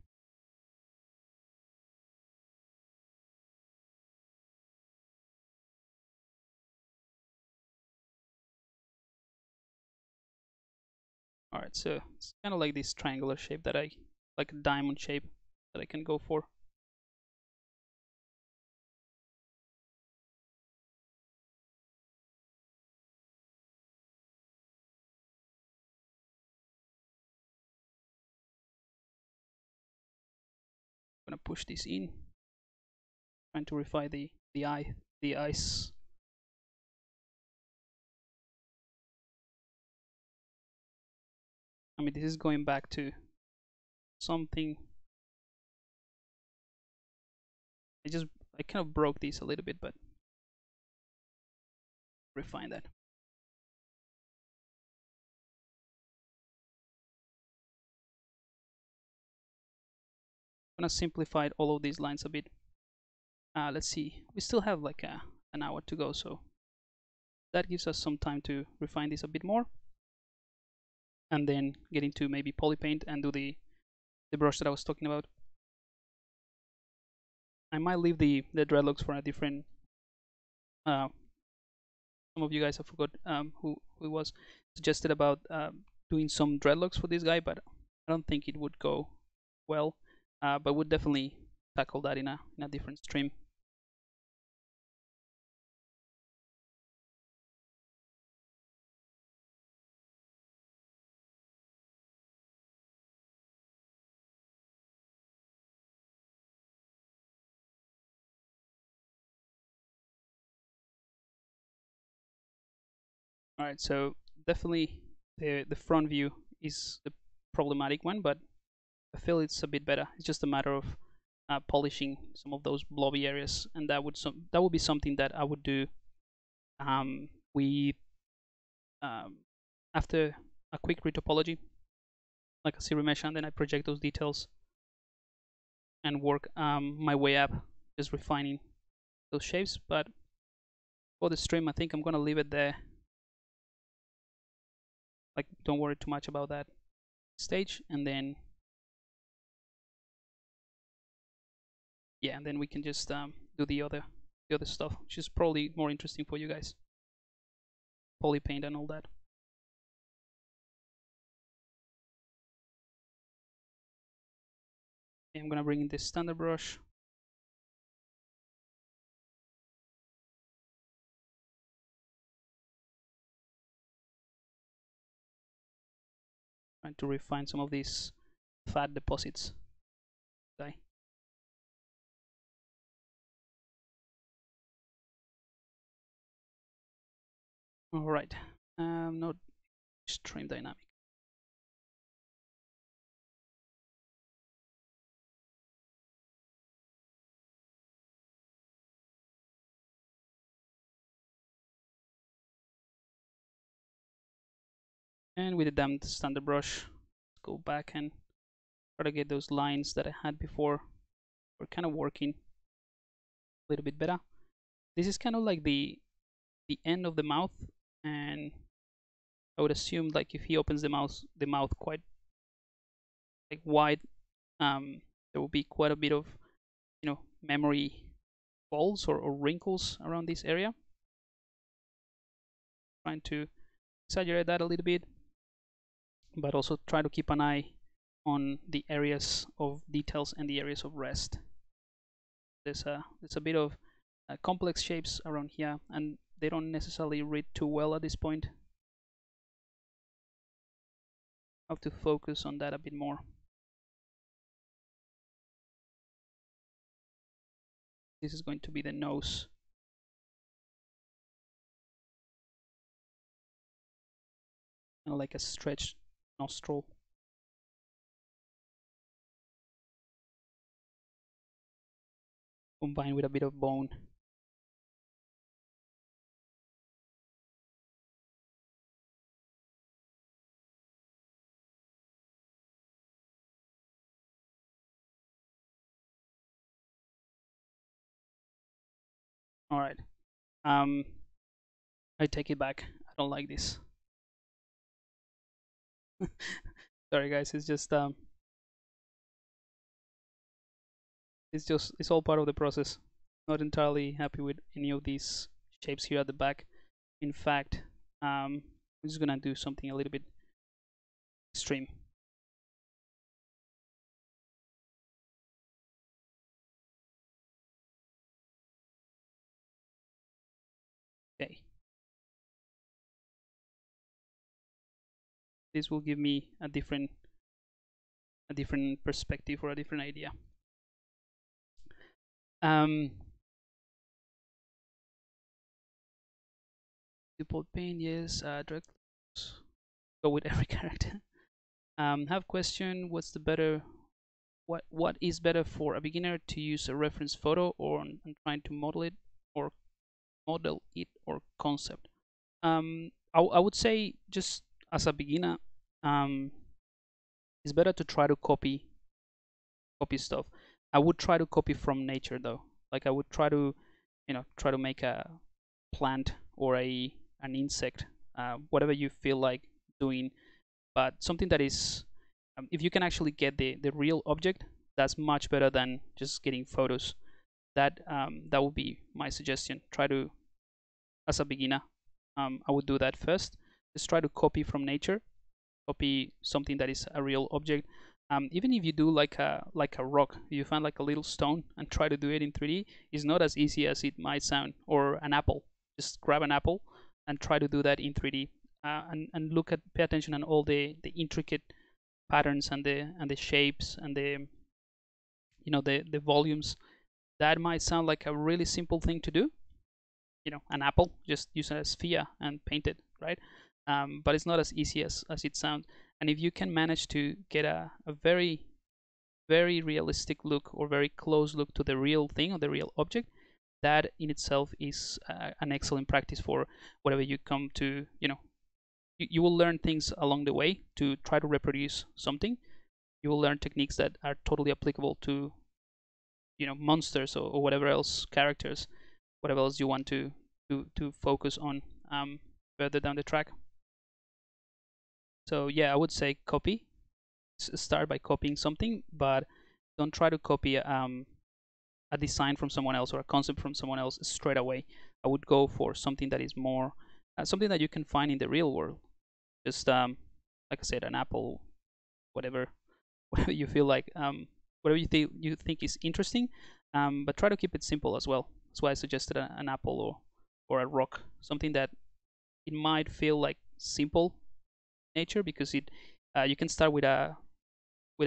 All right, so it's kind of like this triangular shape that I like, a diamond shape that I can go for. I'm gonna push this in, trying to refine the eyes. I mean, this is going back to something. I kind of broke this a little bit, but refine that. I'm gonna simplify all of these lines a bit. Let's see, we still have like an hour to go, so that gives us some time to refine this a bit more, and then get into maybe polypaint and do the brush that I was talking about. I might leave the dreadlocks for a different. Some of you guys, I forgot who it was, suggested about doing some dreadlocks for this guy, but I don't think it would go well. But we'll definitely tackle that in a different stream. All right, so definitely the front view is the problematic one, but I feel it's a bit better. It's just a matter of polishing some of those blobby areas, and that would be something that I would do after a quick retopology, like a ZRemesh, and then I project those details and work my way up, just refining those shapes. But for the stream, I think I'm gonna leave it there. Like, don't worry too much about that stage, and then. Yeah, and then we can just do the other stuff, which is probably more interesting for you guys. Polypaint and all that. Okay, I'm gonna bring in the standard brush. Trying to refine some of these fat deposits. Okay. All right, not extreme dynamic. And with the damned standard brush, let's go back and try to get those lines that I had before. We're kind of working a little bit better. This is kind of like the end of the mouth. And I would assume, like, if he opens the mouth quite like wide, there will be quite a bit of, you know, memory folds or wrinkles around this area. trying to exaggerate that a little bit, but also try to keep an eye on the areas of details and the areas of rest. There's a bit of complex shapes around here, and they don't necessarily read too well at this point. Have to focus on that a bit more. This is going to be the nose. And like a stretched nostril. Combined with a bit of bone. All right, I take it back. I don't like this. Sorry guys, it's all part of the process. Not entirely happy with any of these shapes here at the back. In fact, I'm just gonna do something a little bit extreme. This will give me a different perspective or a different idea. Default paint, yes. Direct. Go with every character. Have question. What's the better? What is better for a beginner, to use a reference photo or on trying to model it or concept? I would say, just as a beginner, it's better to try to copy stuff. I would try to copy from nature though. Like I would try to, try to make a plant or an insect, whatever you feel like doing. But something that is, if you can actually get the real object, that's much better than just getting photos. That would be my suggestion. Try to, as a beginner, I would do that first. Just try to copy from nature, copy something that is a real object. Even if you do like a rock, you find like a little stone and try to do it in 3D, it's not as easy as it might sound. Or an apple, just grab an apple and try to do that in 3D, and pay attention on all the intricate patterns and the shapes and the volumes. That might sound like a really simple thing to do, an apple, just use a sphere and paint it, right? But it's not as easy as it sounds. And if you can manage to get a very, very realistic look or very close look to the real thing or the real object, that in itself is an excellent practice for whatever you come to, you will learn things along the way to try to reproduce something. You will learn techniques that are totally applicable to, monsters or whatever else, characters, whatever else you want to focus on further down the track. So yeah, I would say copy. Start by copying something, but don't try to copy a design from someone else or a concept from someone else straight away. I would go for something that is more, something that you can find in the real world. Just like I said, an apple, whatever you feel like, whatever you think is interesting, but try to keep it simple as well. That's why I suggested an apple or a rock, something that it might feel like simple nature, because it you can start with a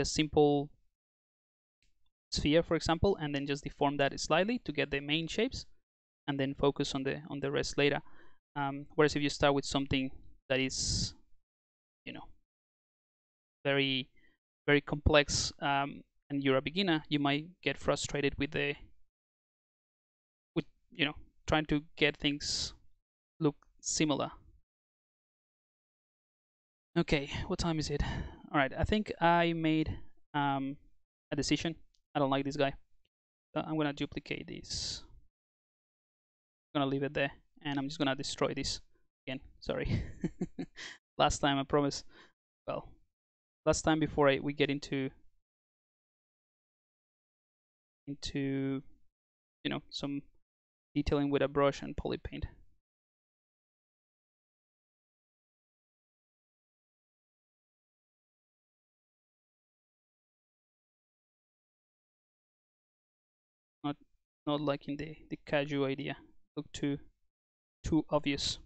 simple sphere, for example, and then just deform that slightly to get the main shapes, and then focus on the rest later. Whereas if you start with something that is, very, very complex, and you're a beginner, you might get frustrated with trying to get things look similar. Okay, what time is it? All right, I think I made a decision. I don't like this guy. So I'm gonna duplicate this. I'm gonna leave it there, and I'm just gonna destroy this again. Sorry. Last time, I promise. Well, last time before we get into some detailing with a brush and poly paint. not like in the Kaiju idea. Look too obvious.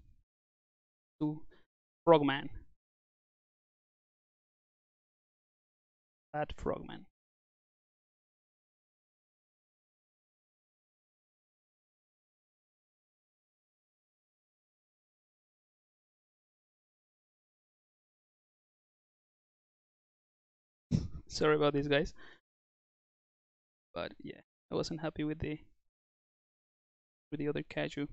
Too frogman. That frogman. Sorry about this, guys. But yeah, I wasn't happy with the other Kaiju.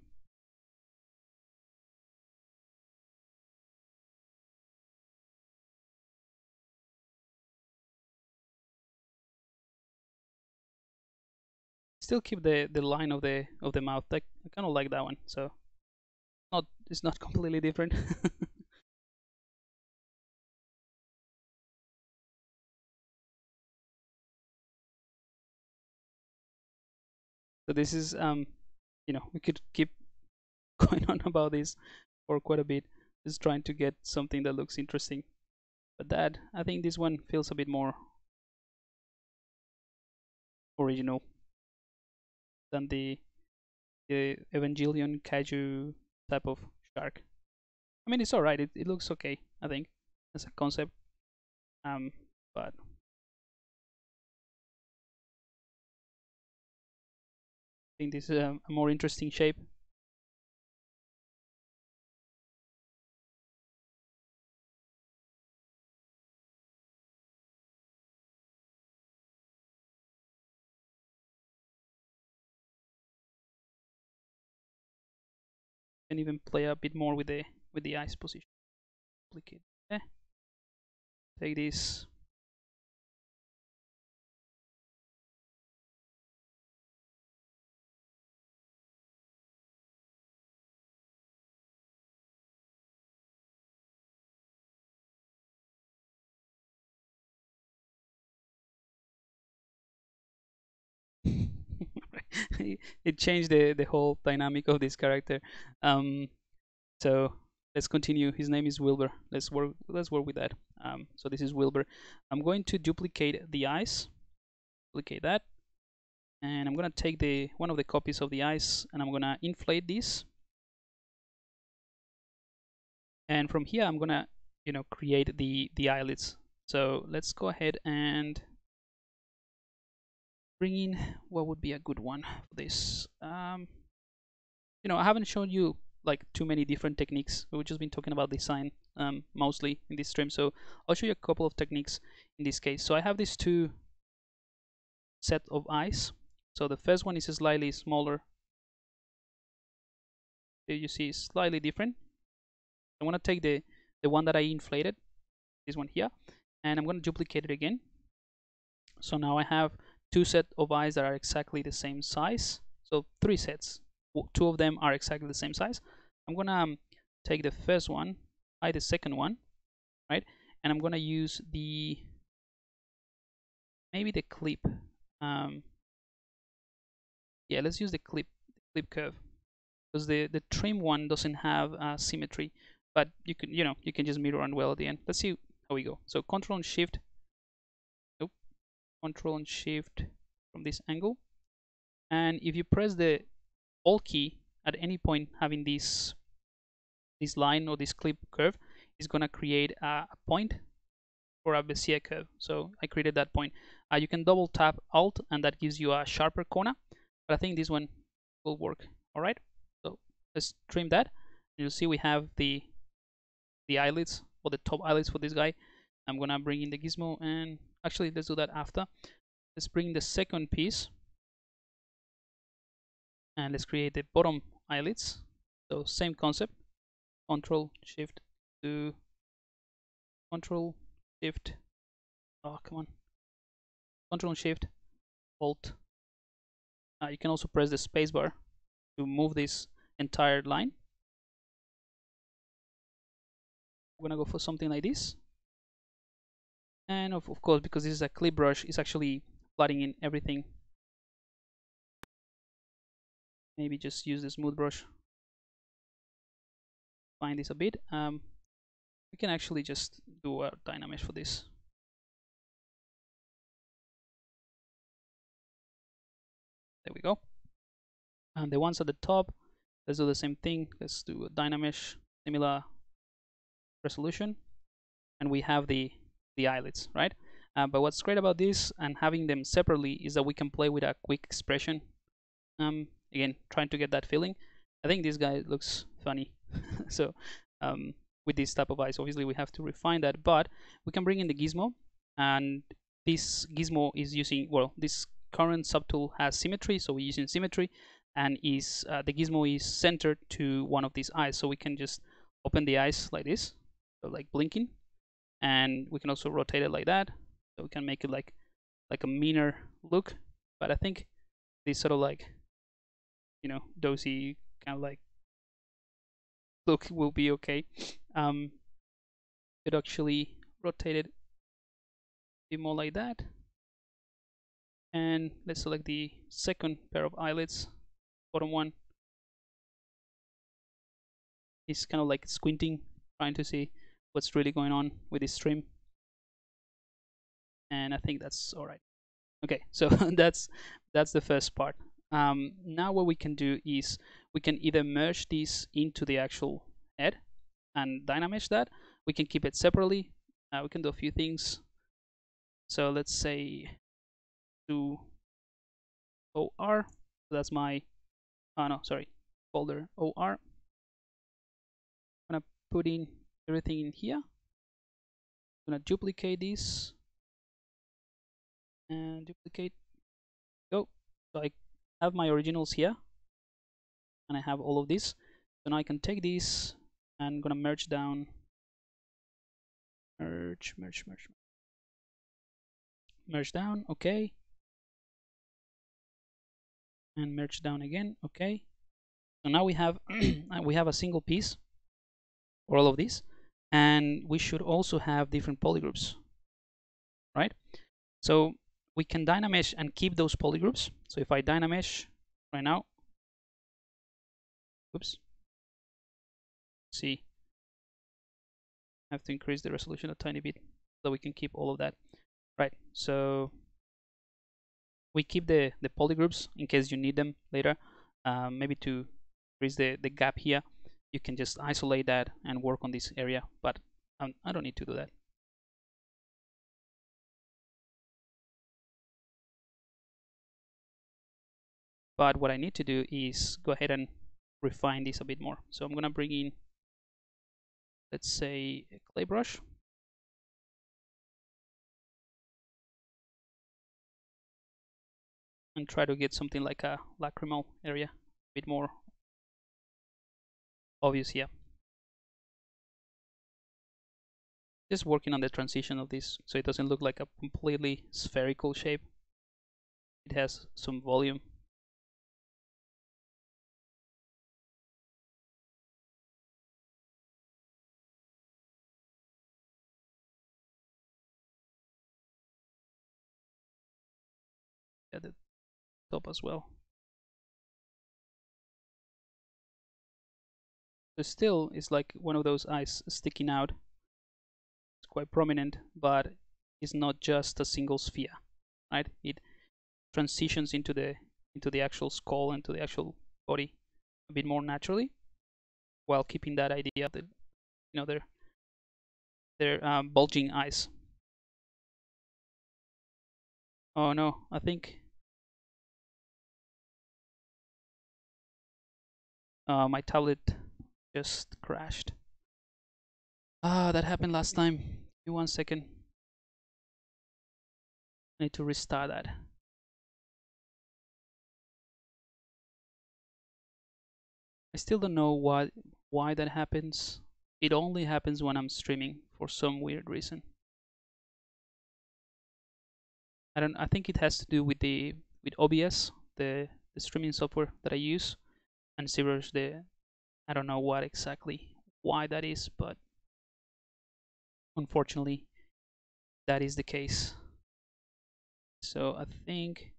Still keep the line of the mouth. I kind of like that one. So it's not completely different. So this is, you know, we could keep going on about this for quite a bit, just trying to get something that looks interesting. But that, I think this one feels a bit more original than the Evangelion Kaiju type of shark. I mean, it's alright, it looks okay, I think, as a concept, but... I think this is a more interesting shape. And even play a bit more with the eyes position. Duplicate. Okay. Take this. It changed the whole dynamic of this character. So let's continue. His name is Wilbur. Let's work with that. So this is Wilbur. I'm going to duplicate the eyes. Duplicate that, and I'm gonna take the one of the copies of the eyes, and I'm gonna inflate this. And from here, I'm gonna create the eyelids. So let's go ahead and bring in what would be a good one for this. You know, I haven't shown you like too many different techniques. We've just been talking about design mostly in this stream, so I'll show you a couple of techniques in this case. So I have these two set of eyes. So the first one is slightly smaller. Here you see it's slightly different. I want to take the one that I inflated, this one here, and I'm going to duplicate it again. So now I have two sets of eyes that are exactly the same size. So three sets, two of them are exactly the same size. I'm gonna take the first one, hide the second one, right? And I'm gonna use maybe the clip. Yeah, let's use the clip curve, because the trim one doesn't have symmetry, but you can just mirror and weld at the end. Let's see how we go. So Control and Shift. Control and Shift from this angle, and if you press the Alt key at any point having this line or this clip curve, is gonna create a point or a Bezier curve. So I created that point. You can double tap Alt, and that gives you a sharper corner. But I think this one will work. All right. So let's trim that. You'll see we have the eyelids or the top eyelids for this guy. I'm gonna bring in the gizmo and. Actually, let's do that after. Let's bring the second piece and let's create the bottom eyelids. So same concept. Control Shift. Oh, come on. Control Shift Alt. You can also press the spacebar to move this entire line. I'm gonna go for something like this. And of course, because this is a clip brush, it's actually plotting in everything. Maybe just use the smooth brush. Find this a bit. We can actually just do a dynamesh for this. There we go. and the ones at the top, let's do the same thing. Let's do a dynamesh, similar resolution, and we have the eyelids, right? But what's great about this and having them separately is that we can play with a quick expression. Again, trying to get that feeling. I think this guy looks funny. So with this type of eyes, obviously we have to refine that, but we can bring in the gizmo, and this gizmo is using, well, this current subtool has symmetry, so we're using symmetry, and is the gizmo is centered to one of these eyes, so we can just open the eyes like this, so like blinking, and we can also rotate it like that, so we can make it like a meaner look. But I think this sort of like, you know, dozy kind of like look will be okay. It actually rotated a bit more like that, and let's select the second pair of eyelids, bottom one. It's kind of like squinting, trying to see what's really going on with this stream, and I think that's all right. Okay, so that's the first part. Now what we can do is we can either merge these into the actual head and dynamesh that, we can keep it separately, we can do a few things. So let's say do OR, that's my, oh no, sorry, folder OR. I'm gonna put in everything in here. I'm gonna duplicate this and duplicate, go. So I have my originals here, and I have all of this. So now I can take this and I'm gonna merge down, merge down, okay, and merge down again, okay. So now we have we have a single piece for all of these, and we should also have different polygroups, right? So we can dynamesh and keep those polygroups. So if I dynamesh right now, oops, see, I have to increase the resolution a tiny bit so we can keep all of that, right? So we keep the polygroups in case you need them later. Maybe to increase the gap here, you can just isolate that and work on this area, but I don't need to do that. But what I need to do is go ahead and refine this a bit more. So I'm gonna bring in, let's say, a clay brush. And try to get something like a lacrimal area, a bit more obvious here. Just working on the transition of this so it doesn't look like a completely spherical shape. It has some volume. At the top as well. So still it's like one of those eyes sticking out. It's quite prominent, but it's not just a single sphere, right? It transitions into the actual skull and to the actual body a bit more naturally, while keeping that idea of the, you know, their bulging eyes. Oh no, I think my tablet just crashed. Ah, that happened last time. Give me 1 second. I need to restart that. I still don't know why that happens. It only happens when I'm streaming for some weird reason. I think it has to do with OBS, the streaming software that I use, and ZBrush. I don't know what exactly why that is, but unfortunately that is the case. So I think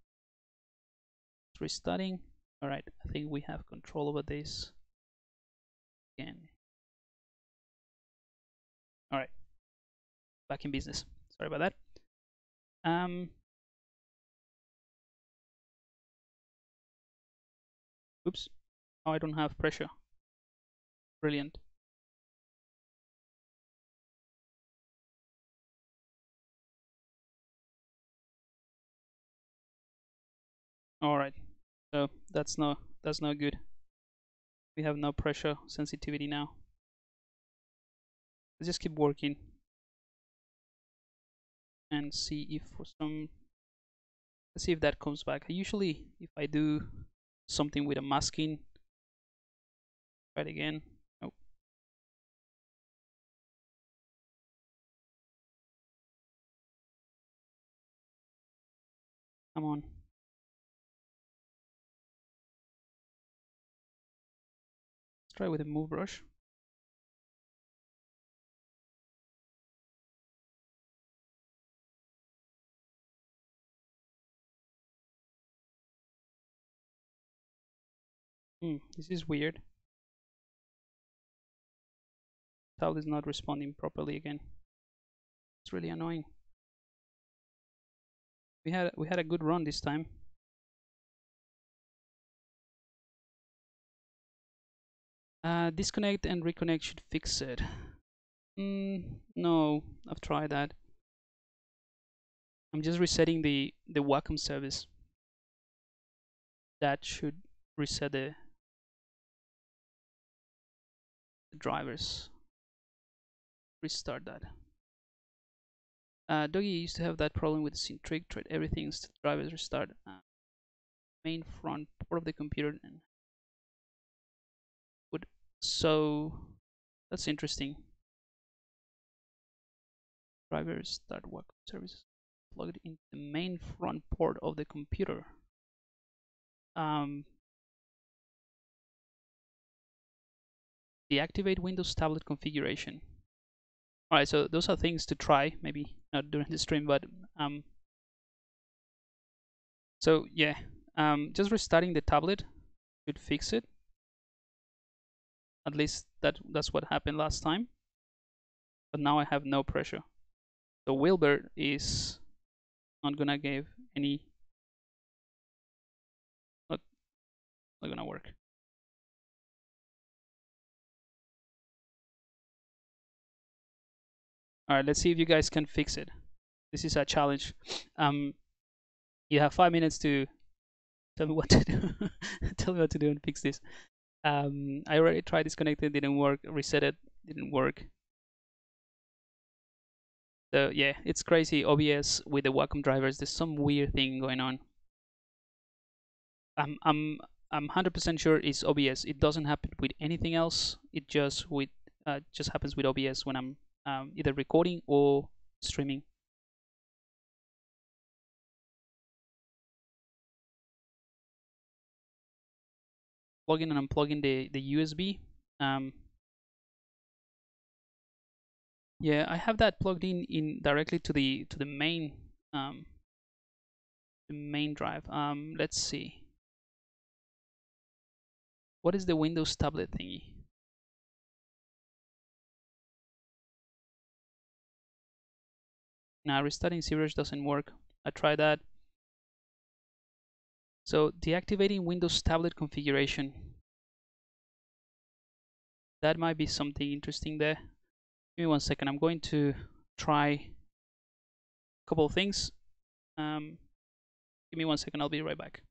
it's restarting. All right, I think we have control over this again. All right, back in business. Sorry about that. Oops, now I don't have pressure. Brilliant. All right, so that's no good. We have no pressure sensitivity now. Let's just keep working and see if for some. Let's see if that comes back. Usually, if I do something with a masking, try it again. Nope. Come on. Let's try with a move brush. This is weird. Tile is not responding properly again. It's really annoying. We had a good run this time. Disconnect and reconnect should fix it. No, I've tried that. I'm just resetting the Wacom service. That should reset the drivers. Restart that. Doggy used to have that problem with Cintiq. Tried everything to drivers restart main front port of the computer and would. So that's interesting. Drivers start work services plugged in the main front port of the computer. Deactivate Windows tablet configuration. Alright, so those are things to try, maybe not during the stream, but so yeah, just restarting the tablet should fix it. At least that's what happened last time. But now I have no pressure. So Wilbur is not gonna give any. Not gonna work. All right, let's see if you guys can fix it. This is a challenge. You have 5 minutes to tell me what to do. Tell me what to do and fix this. I already tried disconnecting, didn't work. Reset it, didn't work. So yeah, it's crazy. OBS with the Wacom drivers, there's some weird thing going on. I'm 100% sure it's OBS. It doesn't happen with anything else. It just happens with OBS when I'm either recording or streaming. Plugging and unplugging the USB. Yeah, I have that plugged in directly to the main drive. Let's see. What is the Windows tablet thingy? Now restarting ZBrush doesn't work. I tried that. So deactivating Windows tablet configuration. That might be something interesting there. Give me 1 second. I'm going to try a couple of things. Give me 1 second. I'll be right back.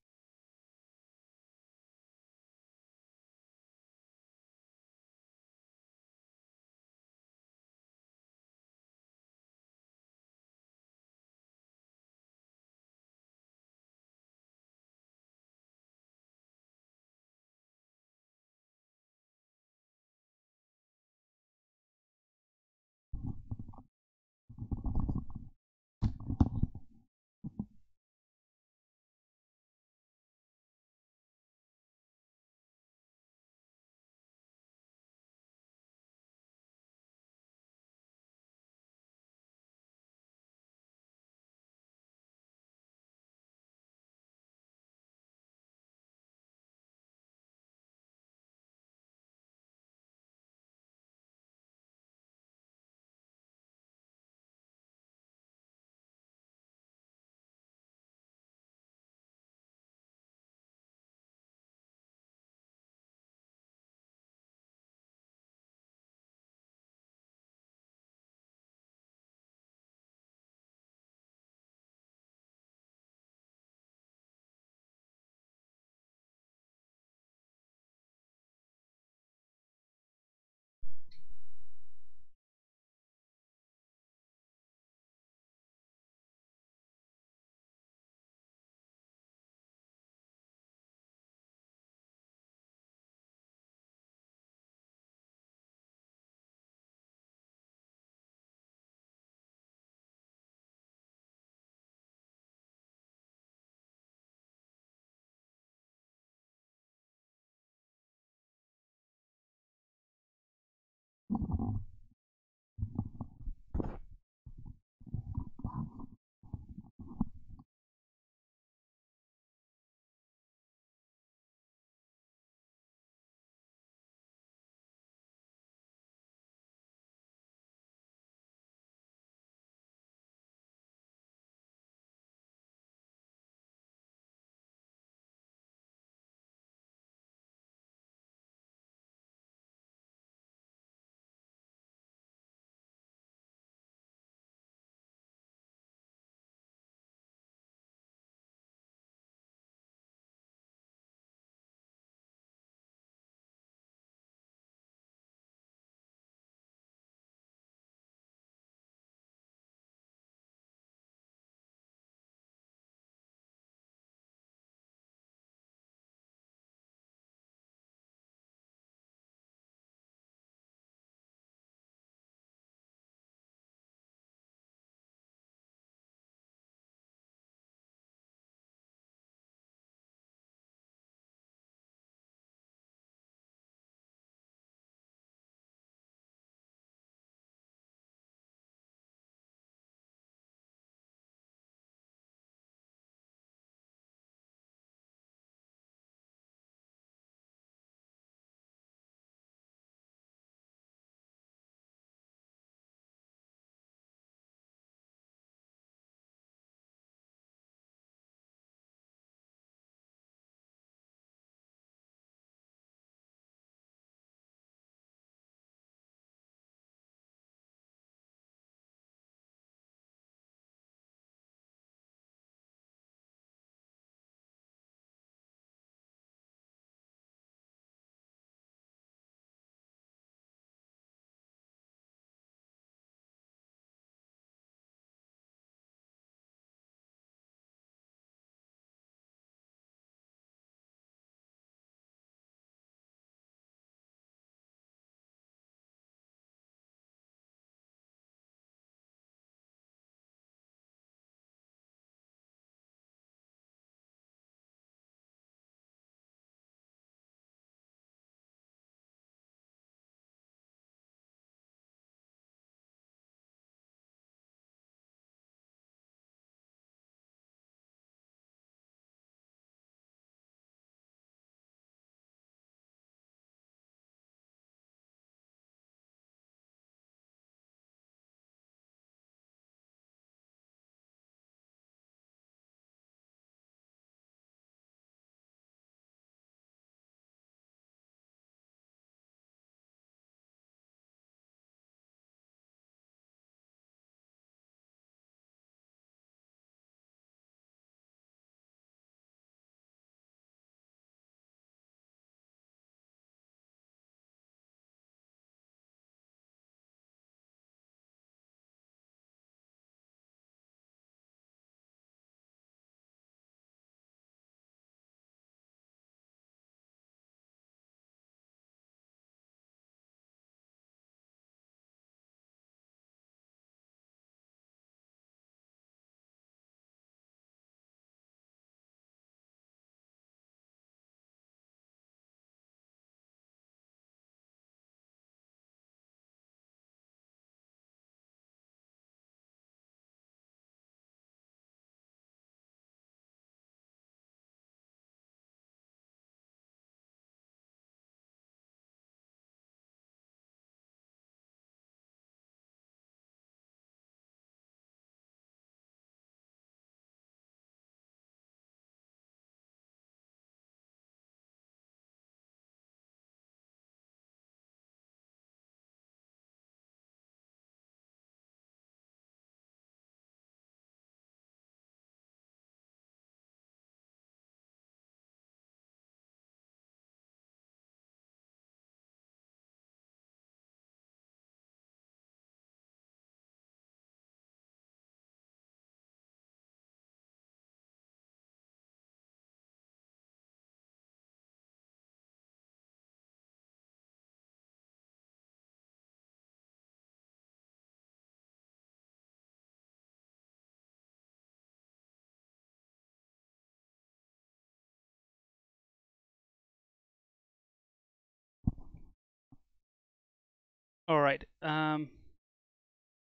All right, I'm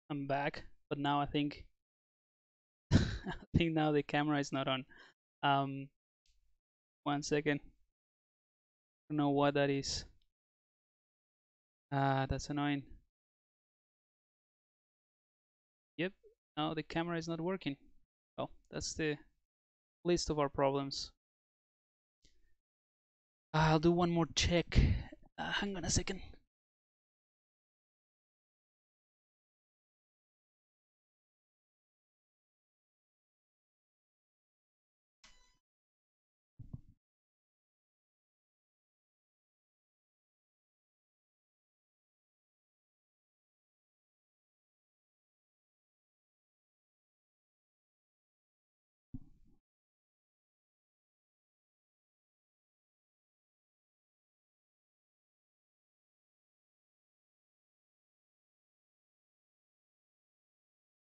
back, but now I think now the camera is not on. 1 second. I don't know what that is. That's annoying. Yep, now the camera is not working. Oh, that's the list of our problems. I'll do one more check. Hang on a second.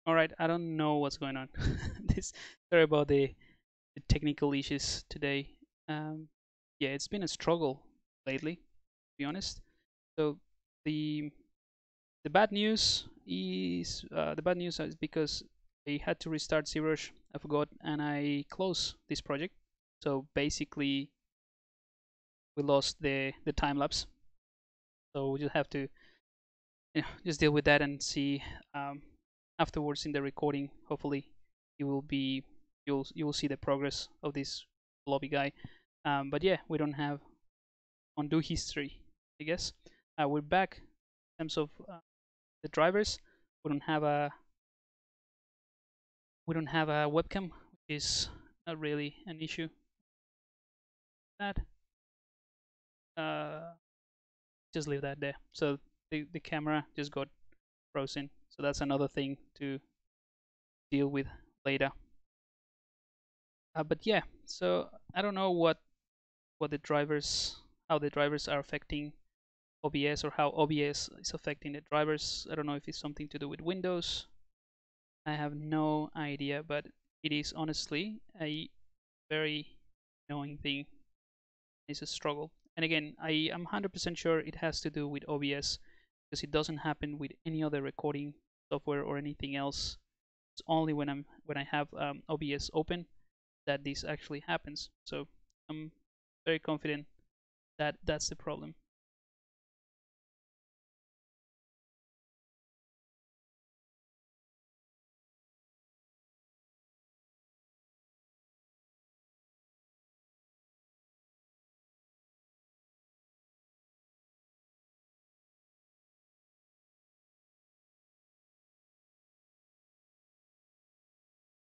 All right, I don't know what's going on. Sorry about the technical issues today. Yeah, it's been a struggle lately, to be honest. So the bad news is because I had to restart ZBrush. I forgot, and I closed this project. So basically, we lost the time lapse. So we just have to just deal with that and see. Afterwards in the recording, hopefully it will be you'll see the progress of this blobby guy. But yeah, we don't have undo history, I guess. We're back in terms of the drivers. We don't have a webcam, which is not really an issue. That just leave that there. So the camera just got frozen. So that's another thing to deal with later. But yeah, so I don't know how the drivers are affecting OBS, or how OBS is affecting the drivers. I don't know if it's something to do with Windows. I have no idea, but it is honestly a very annoying thing. It's a struggle. And again, I am 100% sure it has to do with OBS, because it doesn't happen with any other recording software or anything else. It's only when I have OBS open that this actually happens. So I'm very confident that that's the problem.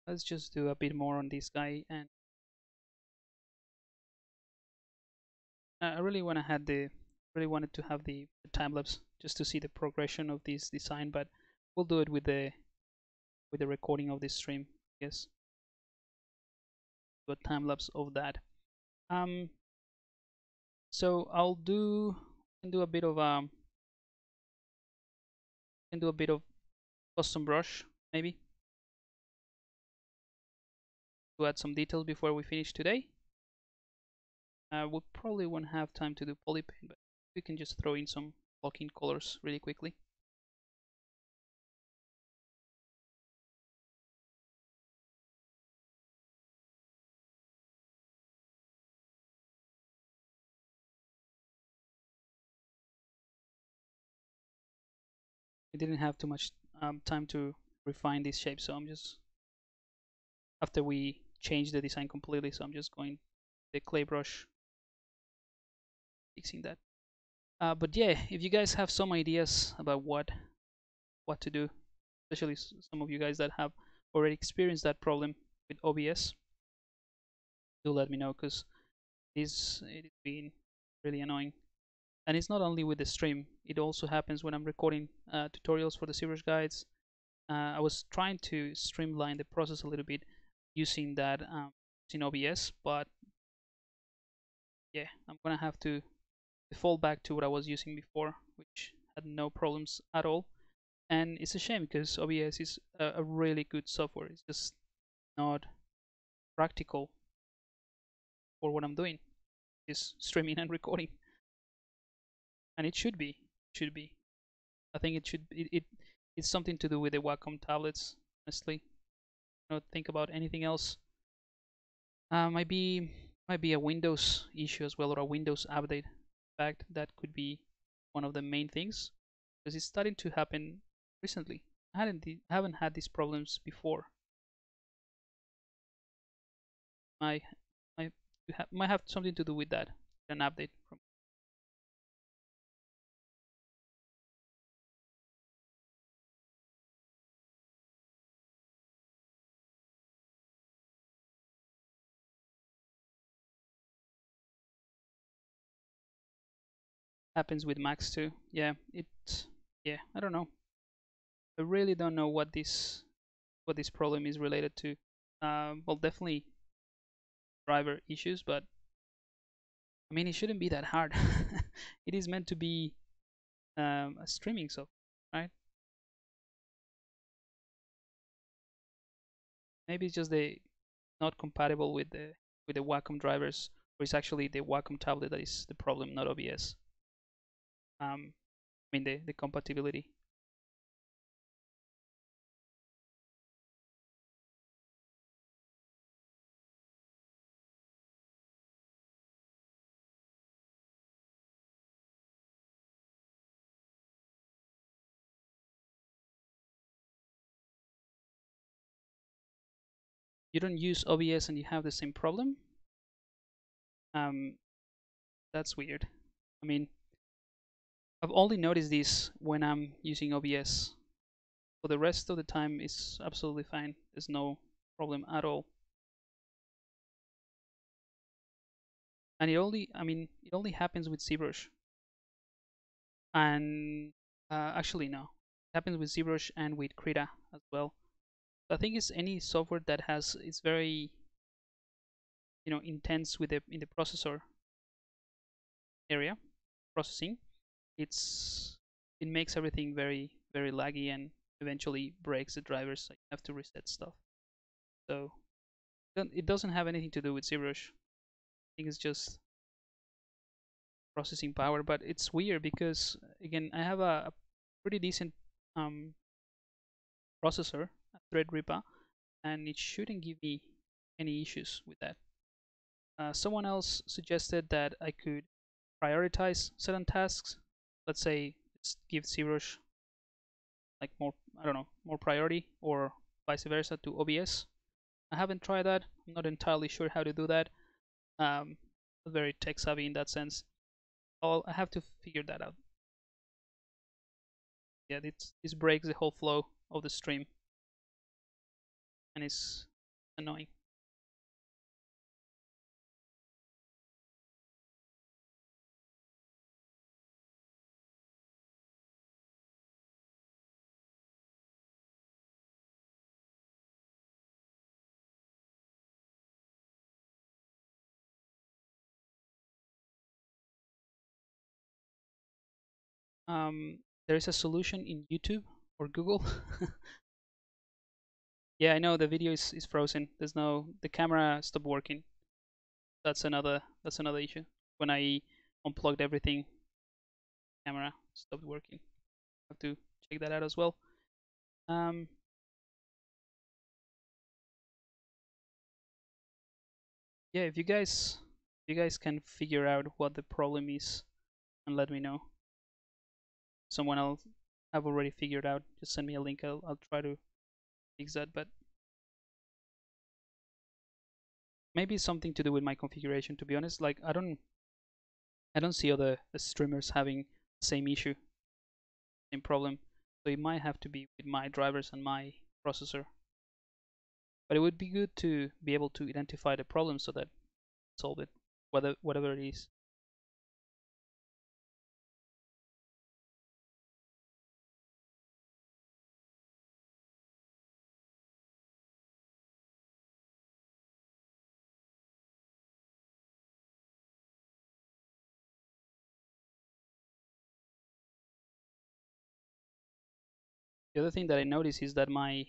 Let's just do a bit more on this guy, and I really wanted to have the time lapse just to see the progression of this design, but we'll do it with the recording of this stream, I guess. Do a time lapse of that. So I'll do a bit of custom brush maybe, add some details before we finish today. We probably won't have time to do polypaint, but we can just throw in some blocking colors really quickly. We didn't have too much time to refine this shape, so I'm just, after we change the design completely, so I'm just going the clay brush, fixing that. But yeah, if you guys have some ideas about what to do, especially some of you guys that have already experienced that problem with OBS, do let me know, because it has been really annoying. And it's not only with the stream, it also happens when I'm recording tutorials for the ZBrush guides. I was trying to streamline the process a little bit using that in OBS, but yeah, I'm gonna have to fall back to what I was using before, which had no problems at all. And it's a shame, because OBS is a really good software. It's just not practical for what I'm doing, is streaming and recording. And it should be I think it should be, it's something to do with the Wacom tablets, honestly. I don't think about anything else. Might be a Windows issue as well, or a Windows update. In fact, that could be one of the main things, because it's starting to happen recently. I haven't had these problems before. Might have something to do with that. An update from. Happens with Macs too. Yeah, I don't know. I really don't know what this problem is related to. Well, definitely driver issues, but I mean, it shouldn't be that hard. It is meant to be a streaming software, right? Maybe it's just the not compatible with the Wacom drivers, or it's actually the Wacom tablet that is the problem, not OBS. I mean the compatibility. You don't use OBS and you have the same problem? That's weird. I mean, I've only noticed this when I'm using OBS. For the rest of the time, it's absolutely fine. There's no problem at all. And it only happens with ZBrush. And actually, no, it happens with ZBrush and with Krita as well. I think it's any software that is very, you know, intense with in the processor area, processing. It makes everything very, very laggy and eventually breaks the drivers. So you have to reset stuff. So it doesn't have anything to do with ZBrush. I think it's just processing power. But it's weird because again, I have a pretty decent processor. Threadripper, and it shouldn't give me any issues with that. Someone else suggested that I could prioritize certain tasks. Let's say give ZBrush like more priority, or vice versa to OBS. I haven't tried that. I'm not entirely sure how to do that. Not very tech savvy in that sense. I have to figure that out. Yeah, this breaks the whole flow of the stream. And it's annoying. There is a solution in YouTube or Google. Yeah, I know the video is frozen. There's the camera stopped working. That's another issue. When I unplugged everything, the camera stopped working. Have to check that out as well. Yeah, if you guys can figure out what the problem is and let me know. Someone else have already figured out, just send me a link. I'll try to fix that, but maybe it's something to do with my configuration, to be honest. Like I don't see other streamers having the same issue, same problem, so it might have to be with my drivers and my processor. But it would be good to be able to identify the problem so that solve it, whatever it is. The other thing that I noticed is that my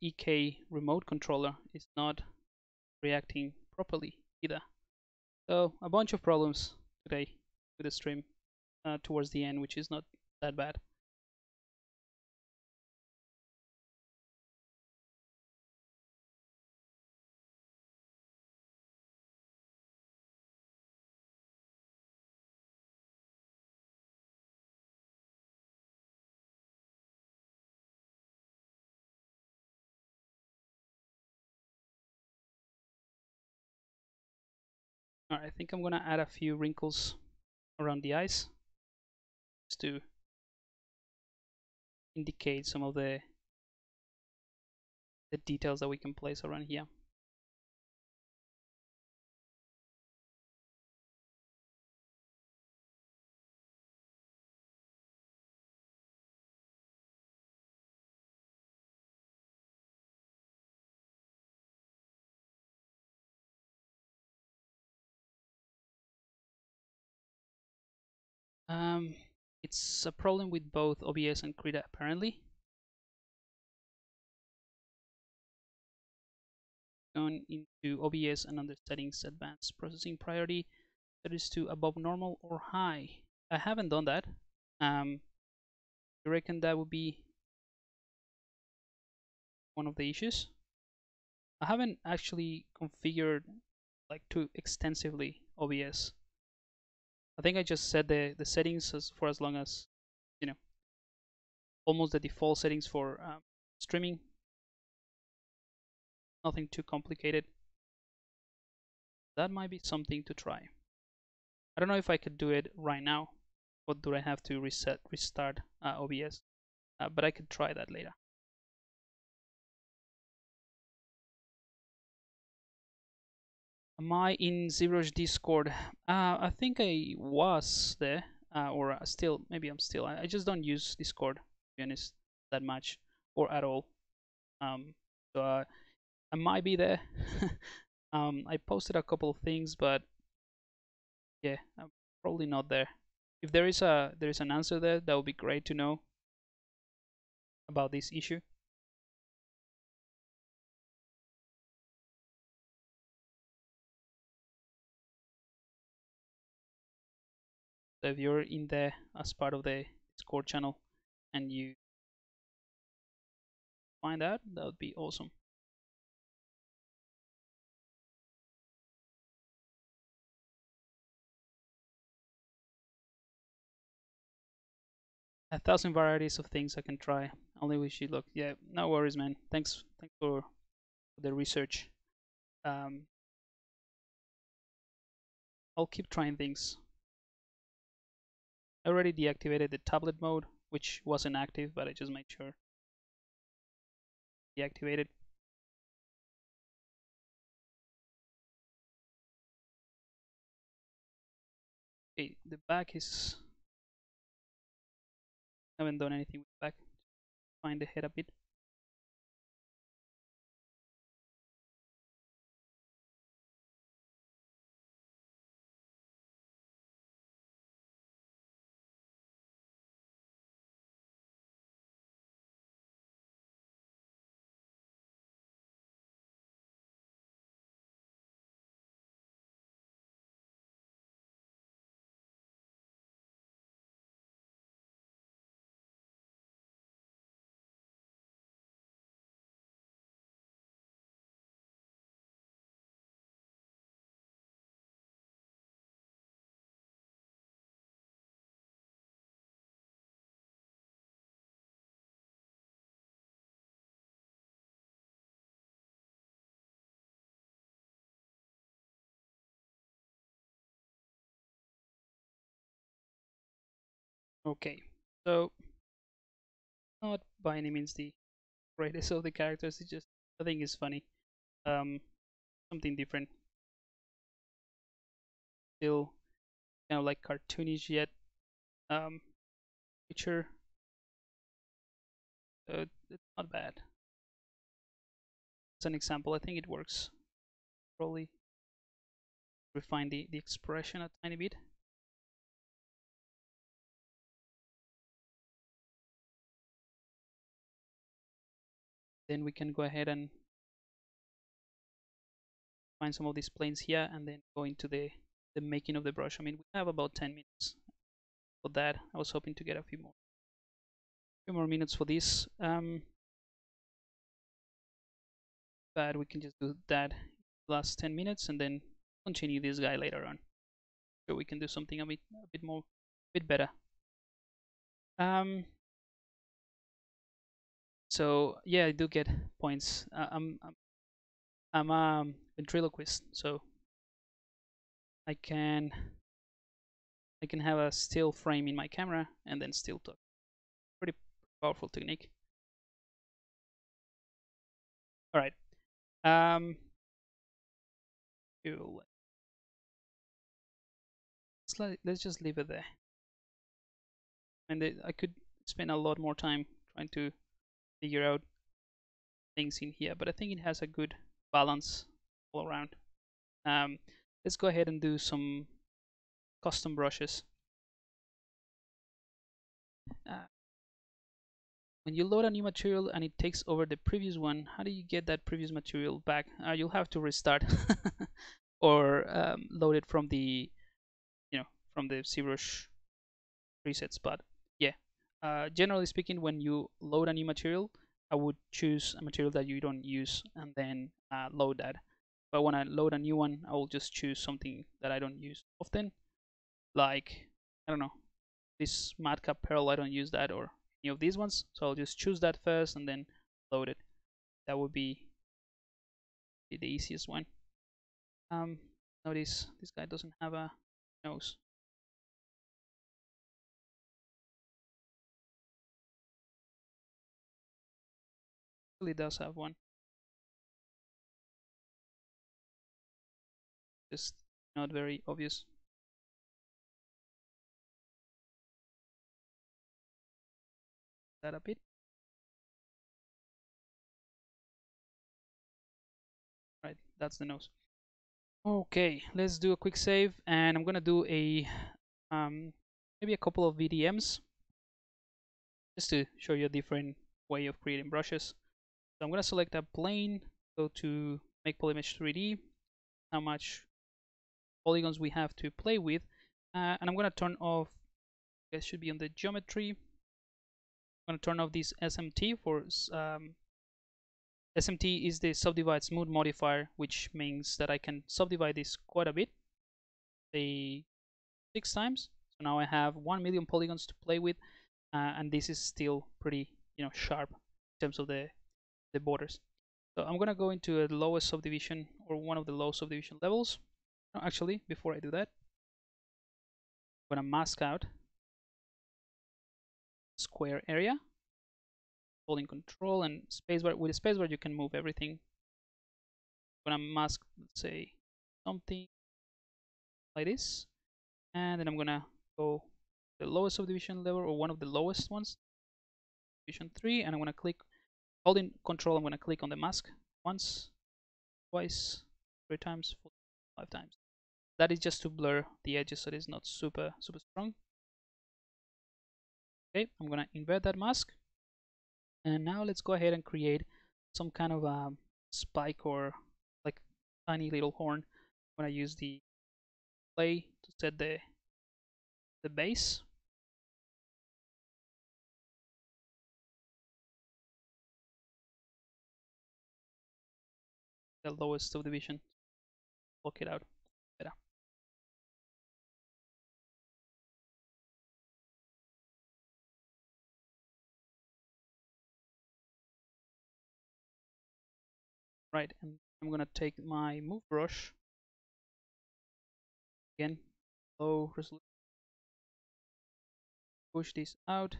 EK remote controller is not reacting properly either. So a bunch of problems today with the stream towards the end, which is not that bad. Alright, I think I'm gonna add a few wrinkles around the eyes just to indicate some of the details that we can place around here. It's a problem with both OBS and Krita apparently. Going into OBS and under settings, advanced processing priority, 32 above normal or high. I haven't done that. I reckon that would be one of the issues. I haven't actually configured like too extensively OBS. I think I just set the settings as for as long as, you know, almost the default settings for streaming. Nothing too complicated. That might be something to try. I don't know if I could do it right now. What do I have to restart OBS? But I could try that later. Am I in ZBrush Discord? I think I was there, or still, maybe I'm still. I just don't use Discord, to be honest, that much or at all. So I might be there. I posted a couple of things, but yeah, I'm probably not there. If there is an answer there, that would be great to know about this issue. So if you're in there as part of the Discord channel and you find out, that would be awesome. A thousand varieties of things I can try. Only wish you luck. Yeah, no worries, man. Thanks for the research. I'll keep trying things. I already deactivated the tablet mode, which wasn't active, but I just made sure deactivated. Okay, the back is, I haven't done anything with the back. Find the head a bit. Okay, so not by any means the greatest of the characters, it's just, I think it's funny. Something different. Still kind of like cartoonish yet. Picture. So it's not bad. As an example, I think it works. Probably refine the expression a tiny bit. Then we can go ahead and find some of these planes here and then go into the making of the brush. I mean, we have about 10 minutes for that. I was hoping to get a few more few more minutes for this, but we can just do that last 10 minutes and then continue this guy later on. So we can do something a bit better. So yeah, I do get points. I'm a ventriloquist, so I can have a still frame in my camera and then still talk. Pretty powerful technique. All right. Let's just leave it there. And I could spend a lot more time trying to figure out things in here, but I think it has a good balance all around. Let's go ahead and do some custom brushes. When you load a new material and it takes over the previous one, how do you get that previous material back? You'll have to restart or load it from the from the ZBrush preset spot. Yeah, generally speaking, when you load a new material, I would choose a material that you don't use and then load that. But when I load a new one, I will just choose something that I don't use often, like, I don't know, this Madcap Pearl, I don't use that, or any of these ones, so I'll just choose that first and then load it. That would be the easiest one. Notice this guy doesn't have a nose. It does have one. Just not very obvious. That a bit. Right, that's the nose. Okay, let's do a quick save, and I'm gonna do a maybe a couple of VDMs just to show you a different way of creating brushes. So I'm gonna select a plane, go to Make Polymesh 3D. How much polygons we have to play with, and I'm going to turn off, this should be on the geometry. I'm going to turn off this SMT for SMT is the subdivide smooth modifier, which means that I can subdivide this quite a bit, say 6 times. So now I have 1,000,000 polygons to play with, and this is still pretty sharp in terms of the borders. So I'm going to go into the lowest subdivision, or one of the low subdivision levels. No, actually, before I do that, I'm going to mask out square area, holding control and spacebar. With the spacebar, you can move everything. I'm going to mask, let's say, something like this. And then I'm going to go to the lowest subdivision level, or one of the lowest ones, subdivision 3, and I'm going to click. Holding control, I'm going to click on the mask once, twice, 3 times, 4, 5 times. That is just to blur the edges, so it is not super strong. Okay, I'm going to invert that mask. And now let's go ahead and create some kind of a spike, or like tiny little horn. I'm going to use the play to set the base. Lowest subdivision, block it out better. Right, and I'm gonna take my move brush again, low resolution, push this out,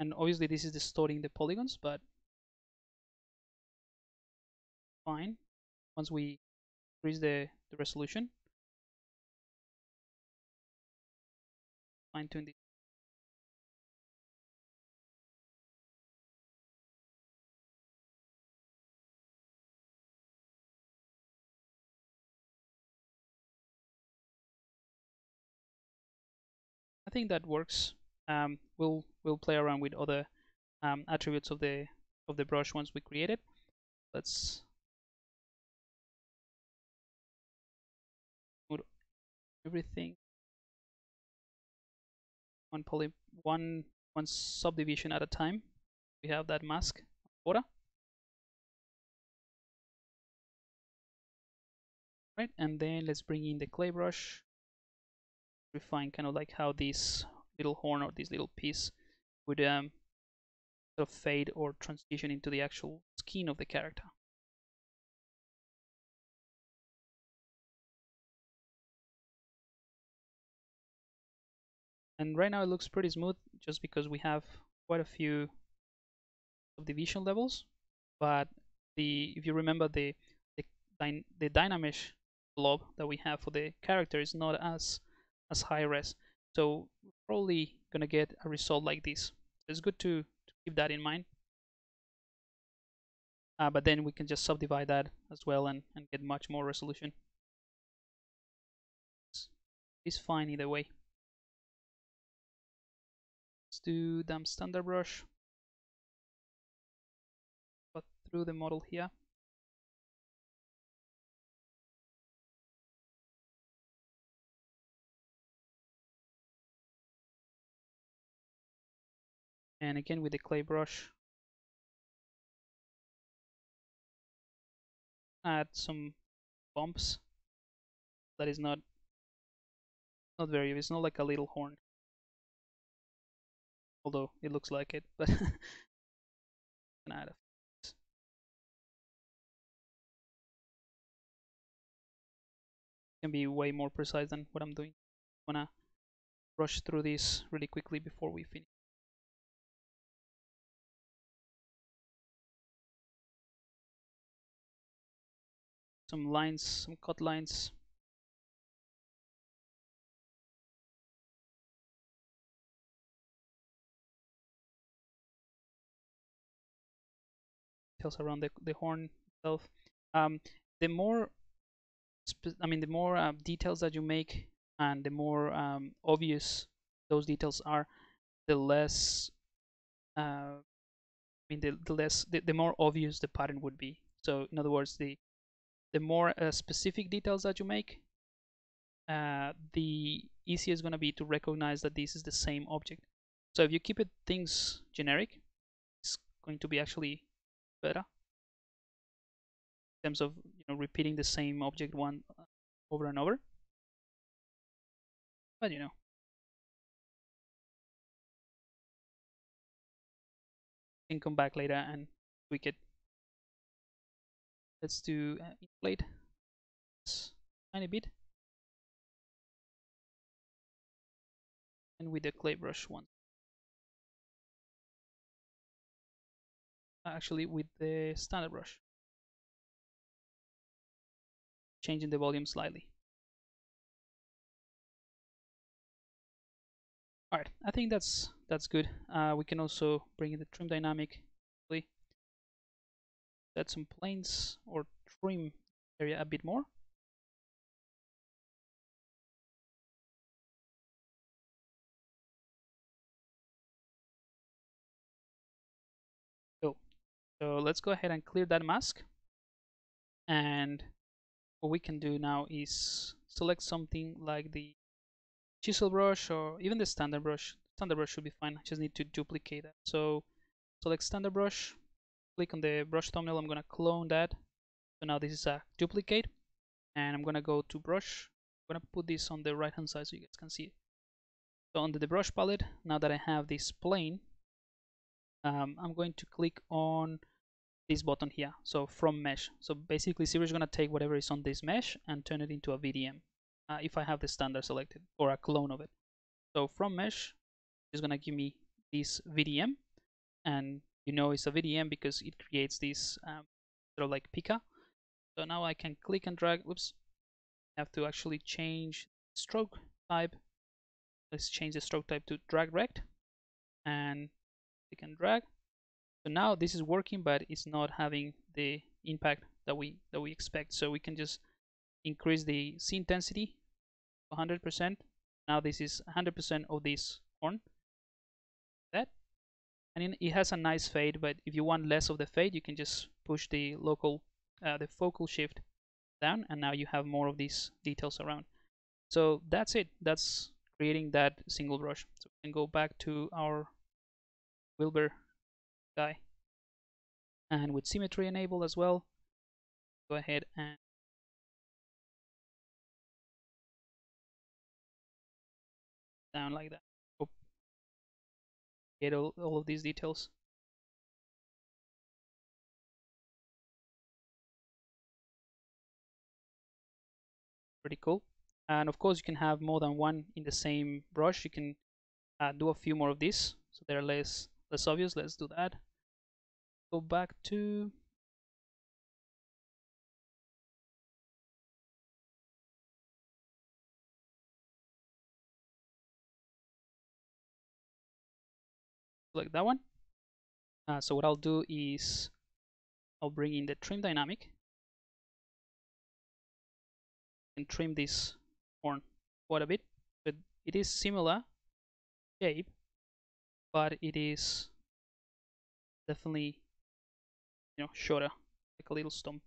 and obviously this is distorting the polygons, but fine. Once we increase the resolution, fine tune this. I think that works. We'll play around with other attributes of the brush once we create it. Let's everything one one subdivision at a time. We have that mask border, right? And then let's bring in the clay brush, refine kind of like how this little horn or this little piece would sort of fade or transition into the actual skin of the character. And right now it looks pretty smooth just because we have quite a few subdivision levels, but if you remember the dynamesh blob that we have for the character is not as high res, so we're probably gonna get a result like this. It's good to keep that in mind, but then we can just subdivide that as well and get much more resolution. It's fine either way. Let's do dumb standard brush, but through the model here. And again with the clay brush, add some bumps. That is not very. It's not like a little horn, although it looks like it. But gonna add a few. Can be way more precise than what I'm doing. I'm gonna brush through this really quickly before we finish. Some lines, some cut lines. Details around the horn itself. The more details that you make, and the more obvious those details are, the less. The more obvious the pattern would be. So in other words, the more specific details that you make, the easier it's going to be to recognize that this is the same object. So if you keep things generic, it's going to be actually better in terms of, you know, repeating the same object one over and over. But you know, you can come back later and tweak it. Let's do inflate tiny bit, and with the clay brush one. Actually, with the standard brush, changing the volume slightly. All right, I think that's good. We can also bring in the trim dynamic. Add some planes or trim area a bit more. So let's go ahead and clear that mask. And what we can do now is select something like the chisel brush or even the standard brush. Standard brush should be fine. I just need to duplicate that. So select standard brush. Click on the brush thumbnail, I'm going to clone that. So now this is a duplicate, and I'm going to go to brush. I'm going to put this on the right hand side so you guys can see it. So under the brush palette, now that I have this plane, I'm going to click on this button here, so from mesh. So basically ZBrush is going to take whatever is on this mesh and turn it into a VDM, if I have the standard selected, or a clone of it. So from mesh is going to give me this VDM, and you know it's a VDM because it creates this sort of like pica. So now I can click and drag. Oops, I have to actually change stroke type. Let's change the stroke type to drag rect, and click and drag. So now this is working, but it's not having the impact that we expect. So we can just increase the scene intensity to 100%. Now this is 100% of this horn. That. And it has a nice fade, but if you want less of the fade, you can just push the local, the focal shift down, and now you have more of these details around. So that's it. That's creating that single brush. So we can go back to our Wilbur guy. And with symmetry enabled as well, go ahead and down like that. Oh. Get all of these details. Pretty cool. And of course you can have more than one in the same brush. You can do a few more of these, so they're less obvious. Let's do that. Go back to like that one. So what I'll do is I'll bring in the trim dynamic and trim this horn quite a bit, but it is similar shape, but it is definitely, you know, shorter, like a little stump.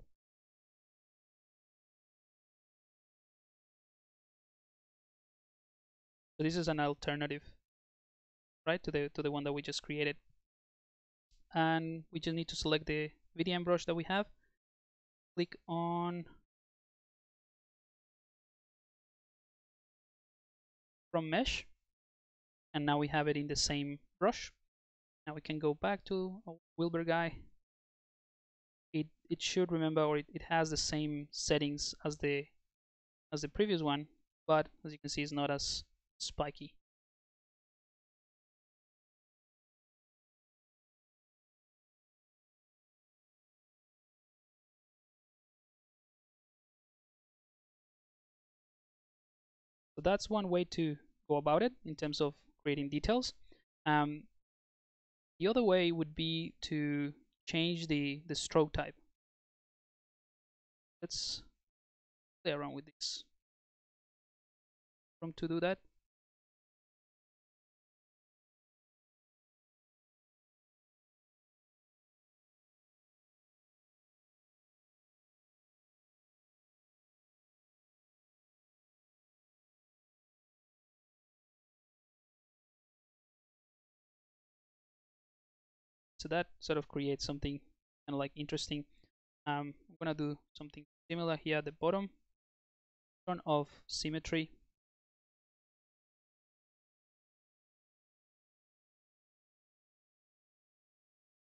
So this is an alternative, right, to the one that we just created. And we just need to select the VDM brush that we have. Click on from mesh, and now we have it in the same brush. Now we can go back to Wilbur guy. It should remember, or it has the same settings as the previous one, but as you can see, it's not as spiky. So that's one way to go about it in terms of creating details. The other way would be to change the stroke type. Let's play around with this. Prompt to do that. So that sort of creates something kind of like interesting. I'm gonna do something similar here at the bottom, in front of symmetry.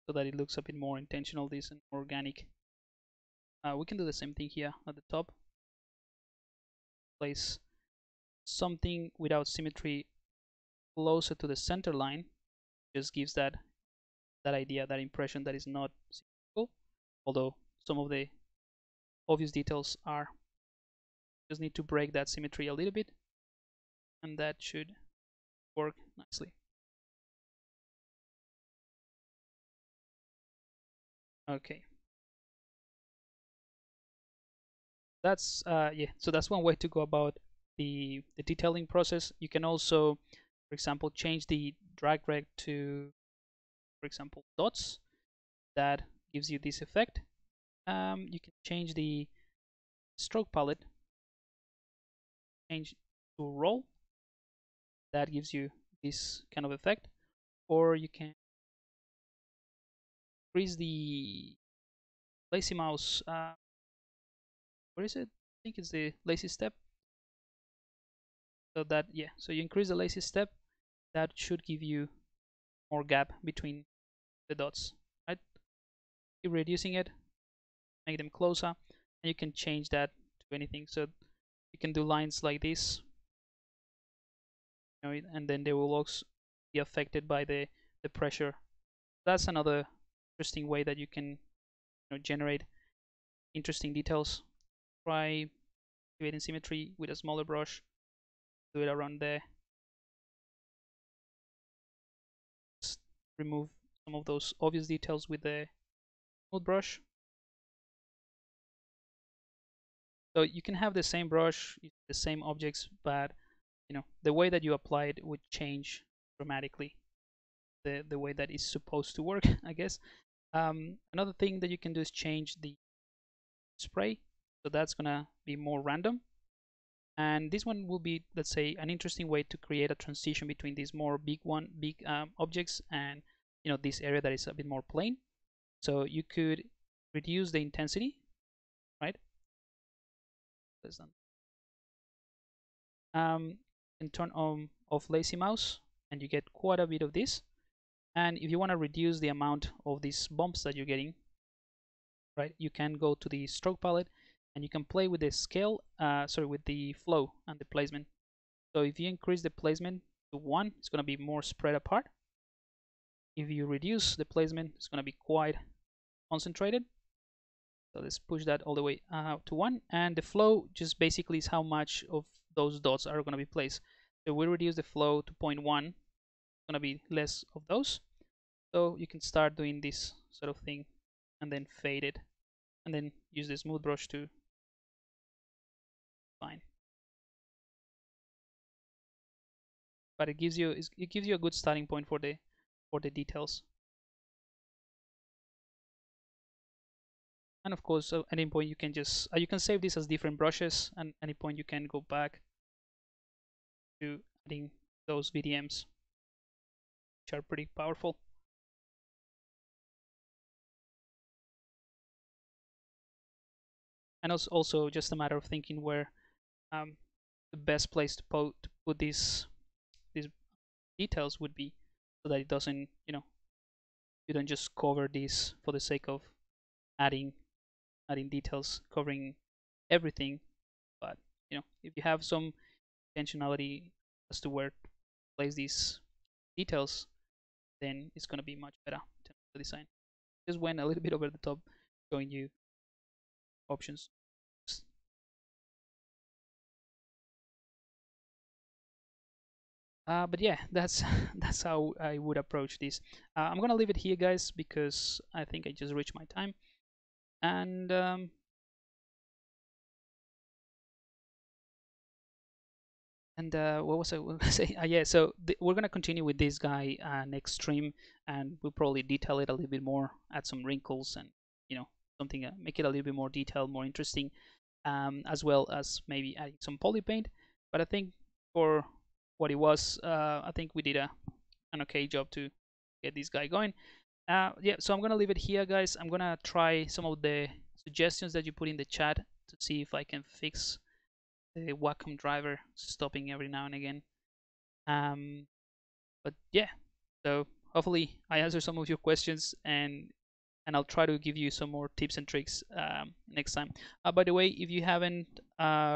So that it looks a bit more intentional, this, and more organic. We can do the same thing here at the top. Place something without symmetry closer to the center line. Just gives that idea, that impression that is not symmetrical, although some of the obvious details are. Just need to break that symmetry a little bit, and that should work nicely. Okay. That's so that's one way to go about the detailing process. You can also, for example, change the drag rect to, for example, dots. That gives you this effect. You can change the stroke palette, change to roll. That gives you this kind of effect. Or you can increase the lazy mouse. Where is it? I think it's the lazy step. So that, yeah. So you increase the lazy step. That should give you more gap between the dots, right? Keep reducing it, make them closer, and you can change that to anything. So you can do lines like this, you know, and then they will also be affected by the pressure. That's another interesting way that you can, you know, generate interesting details. Try creating symmetry with a smaller brush, do it around there. Remove some of those obvious details with the smooth brush. So you can have the same brush, the same objects, but you know the way that you apply it would change dramatically. The way that it's supposed to work, I guess. Another thing that you can do is change the spray. So that's gonna be more random. And this one will be, let's say, an interesting way to create a transition between these more big objects and you know, this area that is a bit more plain. So you could reduce the intensity, right? And turn on off lazy mouse, and you get quite a bit of this. And if you want to reduce the amount of these bumps that you're getting, right, you can go to the stroke palette and you can play with the scale, with the flow and the placement. So if you increase the placement to 1, it's going to be more spread apart. If you reduce the placement, it's going to be quite concentrated. So let's push that all the way to 1. And the flow just basically is how much of those dots are going to be placed. So we reduce the flow to 0.1. It's going to be less of those. So you can start doing this sort of thing and then fade it. And then use the smooth brush to fine. But it gives you a good starting point for the details. And of course, at any point you can just you can save this as different brushes, and at any point you can go back to adding those VDMs, which are pretty powerful. And it's also just a matter of thinking where the best place to put these details would be, so that it doesn't, you know, you don't just cover this for the sake of adding details, covering everything. But you know, if you have some intentionality as to where to place these details, then it's going to be much better in terms of design. Just went a little bit over the top, showing you options. But yeah, that's how I would approach this. I'm going to leave it here, guys, because I think I just reached my time. And what was I going to say? Yeah, so we're going to continue with this guy next stream, and we'll probably detail it a little bit more, add some wrinkles, and you know, something, make it a little bit more detailed, more interesting, as well as maybe adding some poly paint. But I think for what it was, I think we did an okay job to get this guy going. Yeah, so I'm gonna leave it here, guys. I'm gonna try some of the suggestions that you put in the chat to see if I can fix the Wacom driver stopping every now and again. But yeah, so hopefully I answer some of your questions, and I'll try to give you some more tips and tricks next time. By the way, if you haven't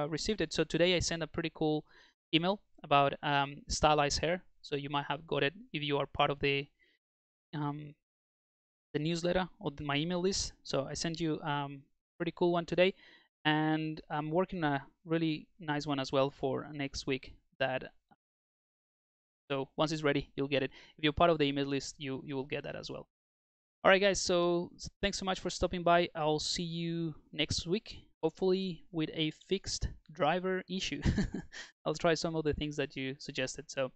received it, so today I sent a pretty cool email about stylized hair, so you might have got it if you are part of the newsletter or my email list. So I sent you pretty cool one today, and I'm working on a really nice one as well for next week. That, so once it's ready, you'll get it. If you're part of the email list, you will get that as well. All right, guys, so thanks so much for stopping by. I'll see you next week, hopefully with a fixed driver issue. I'll try some of the things that you suggested. So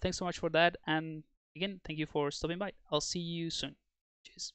thanks so much for that. And again, thank you for stopping by. I'll see you soon. Cheers.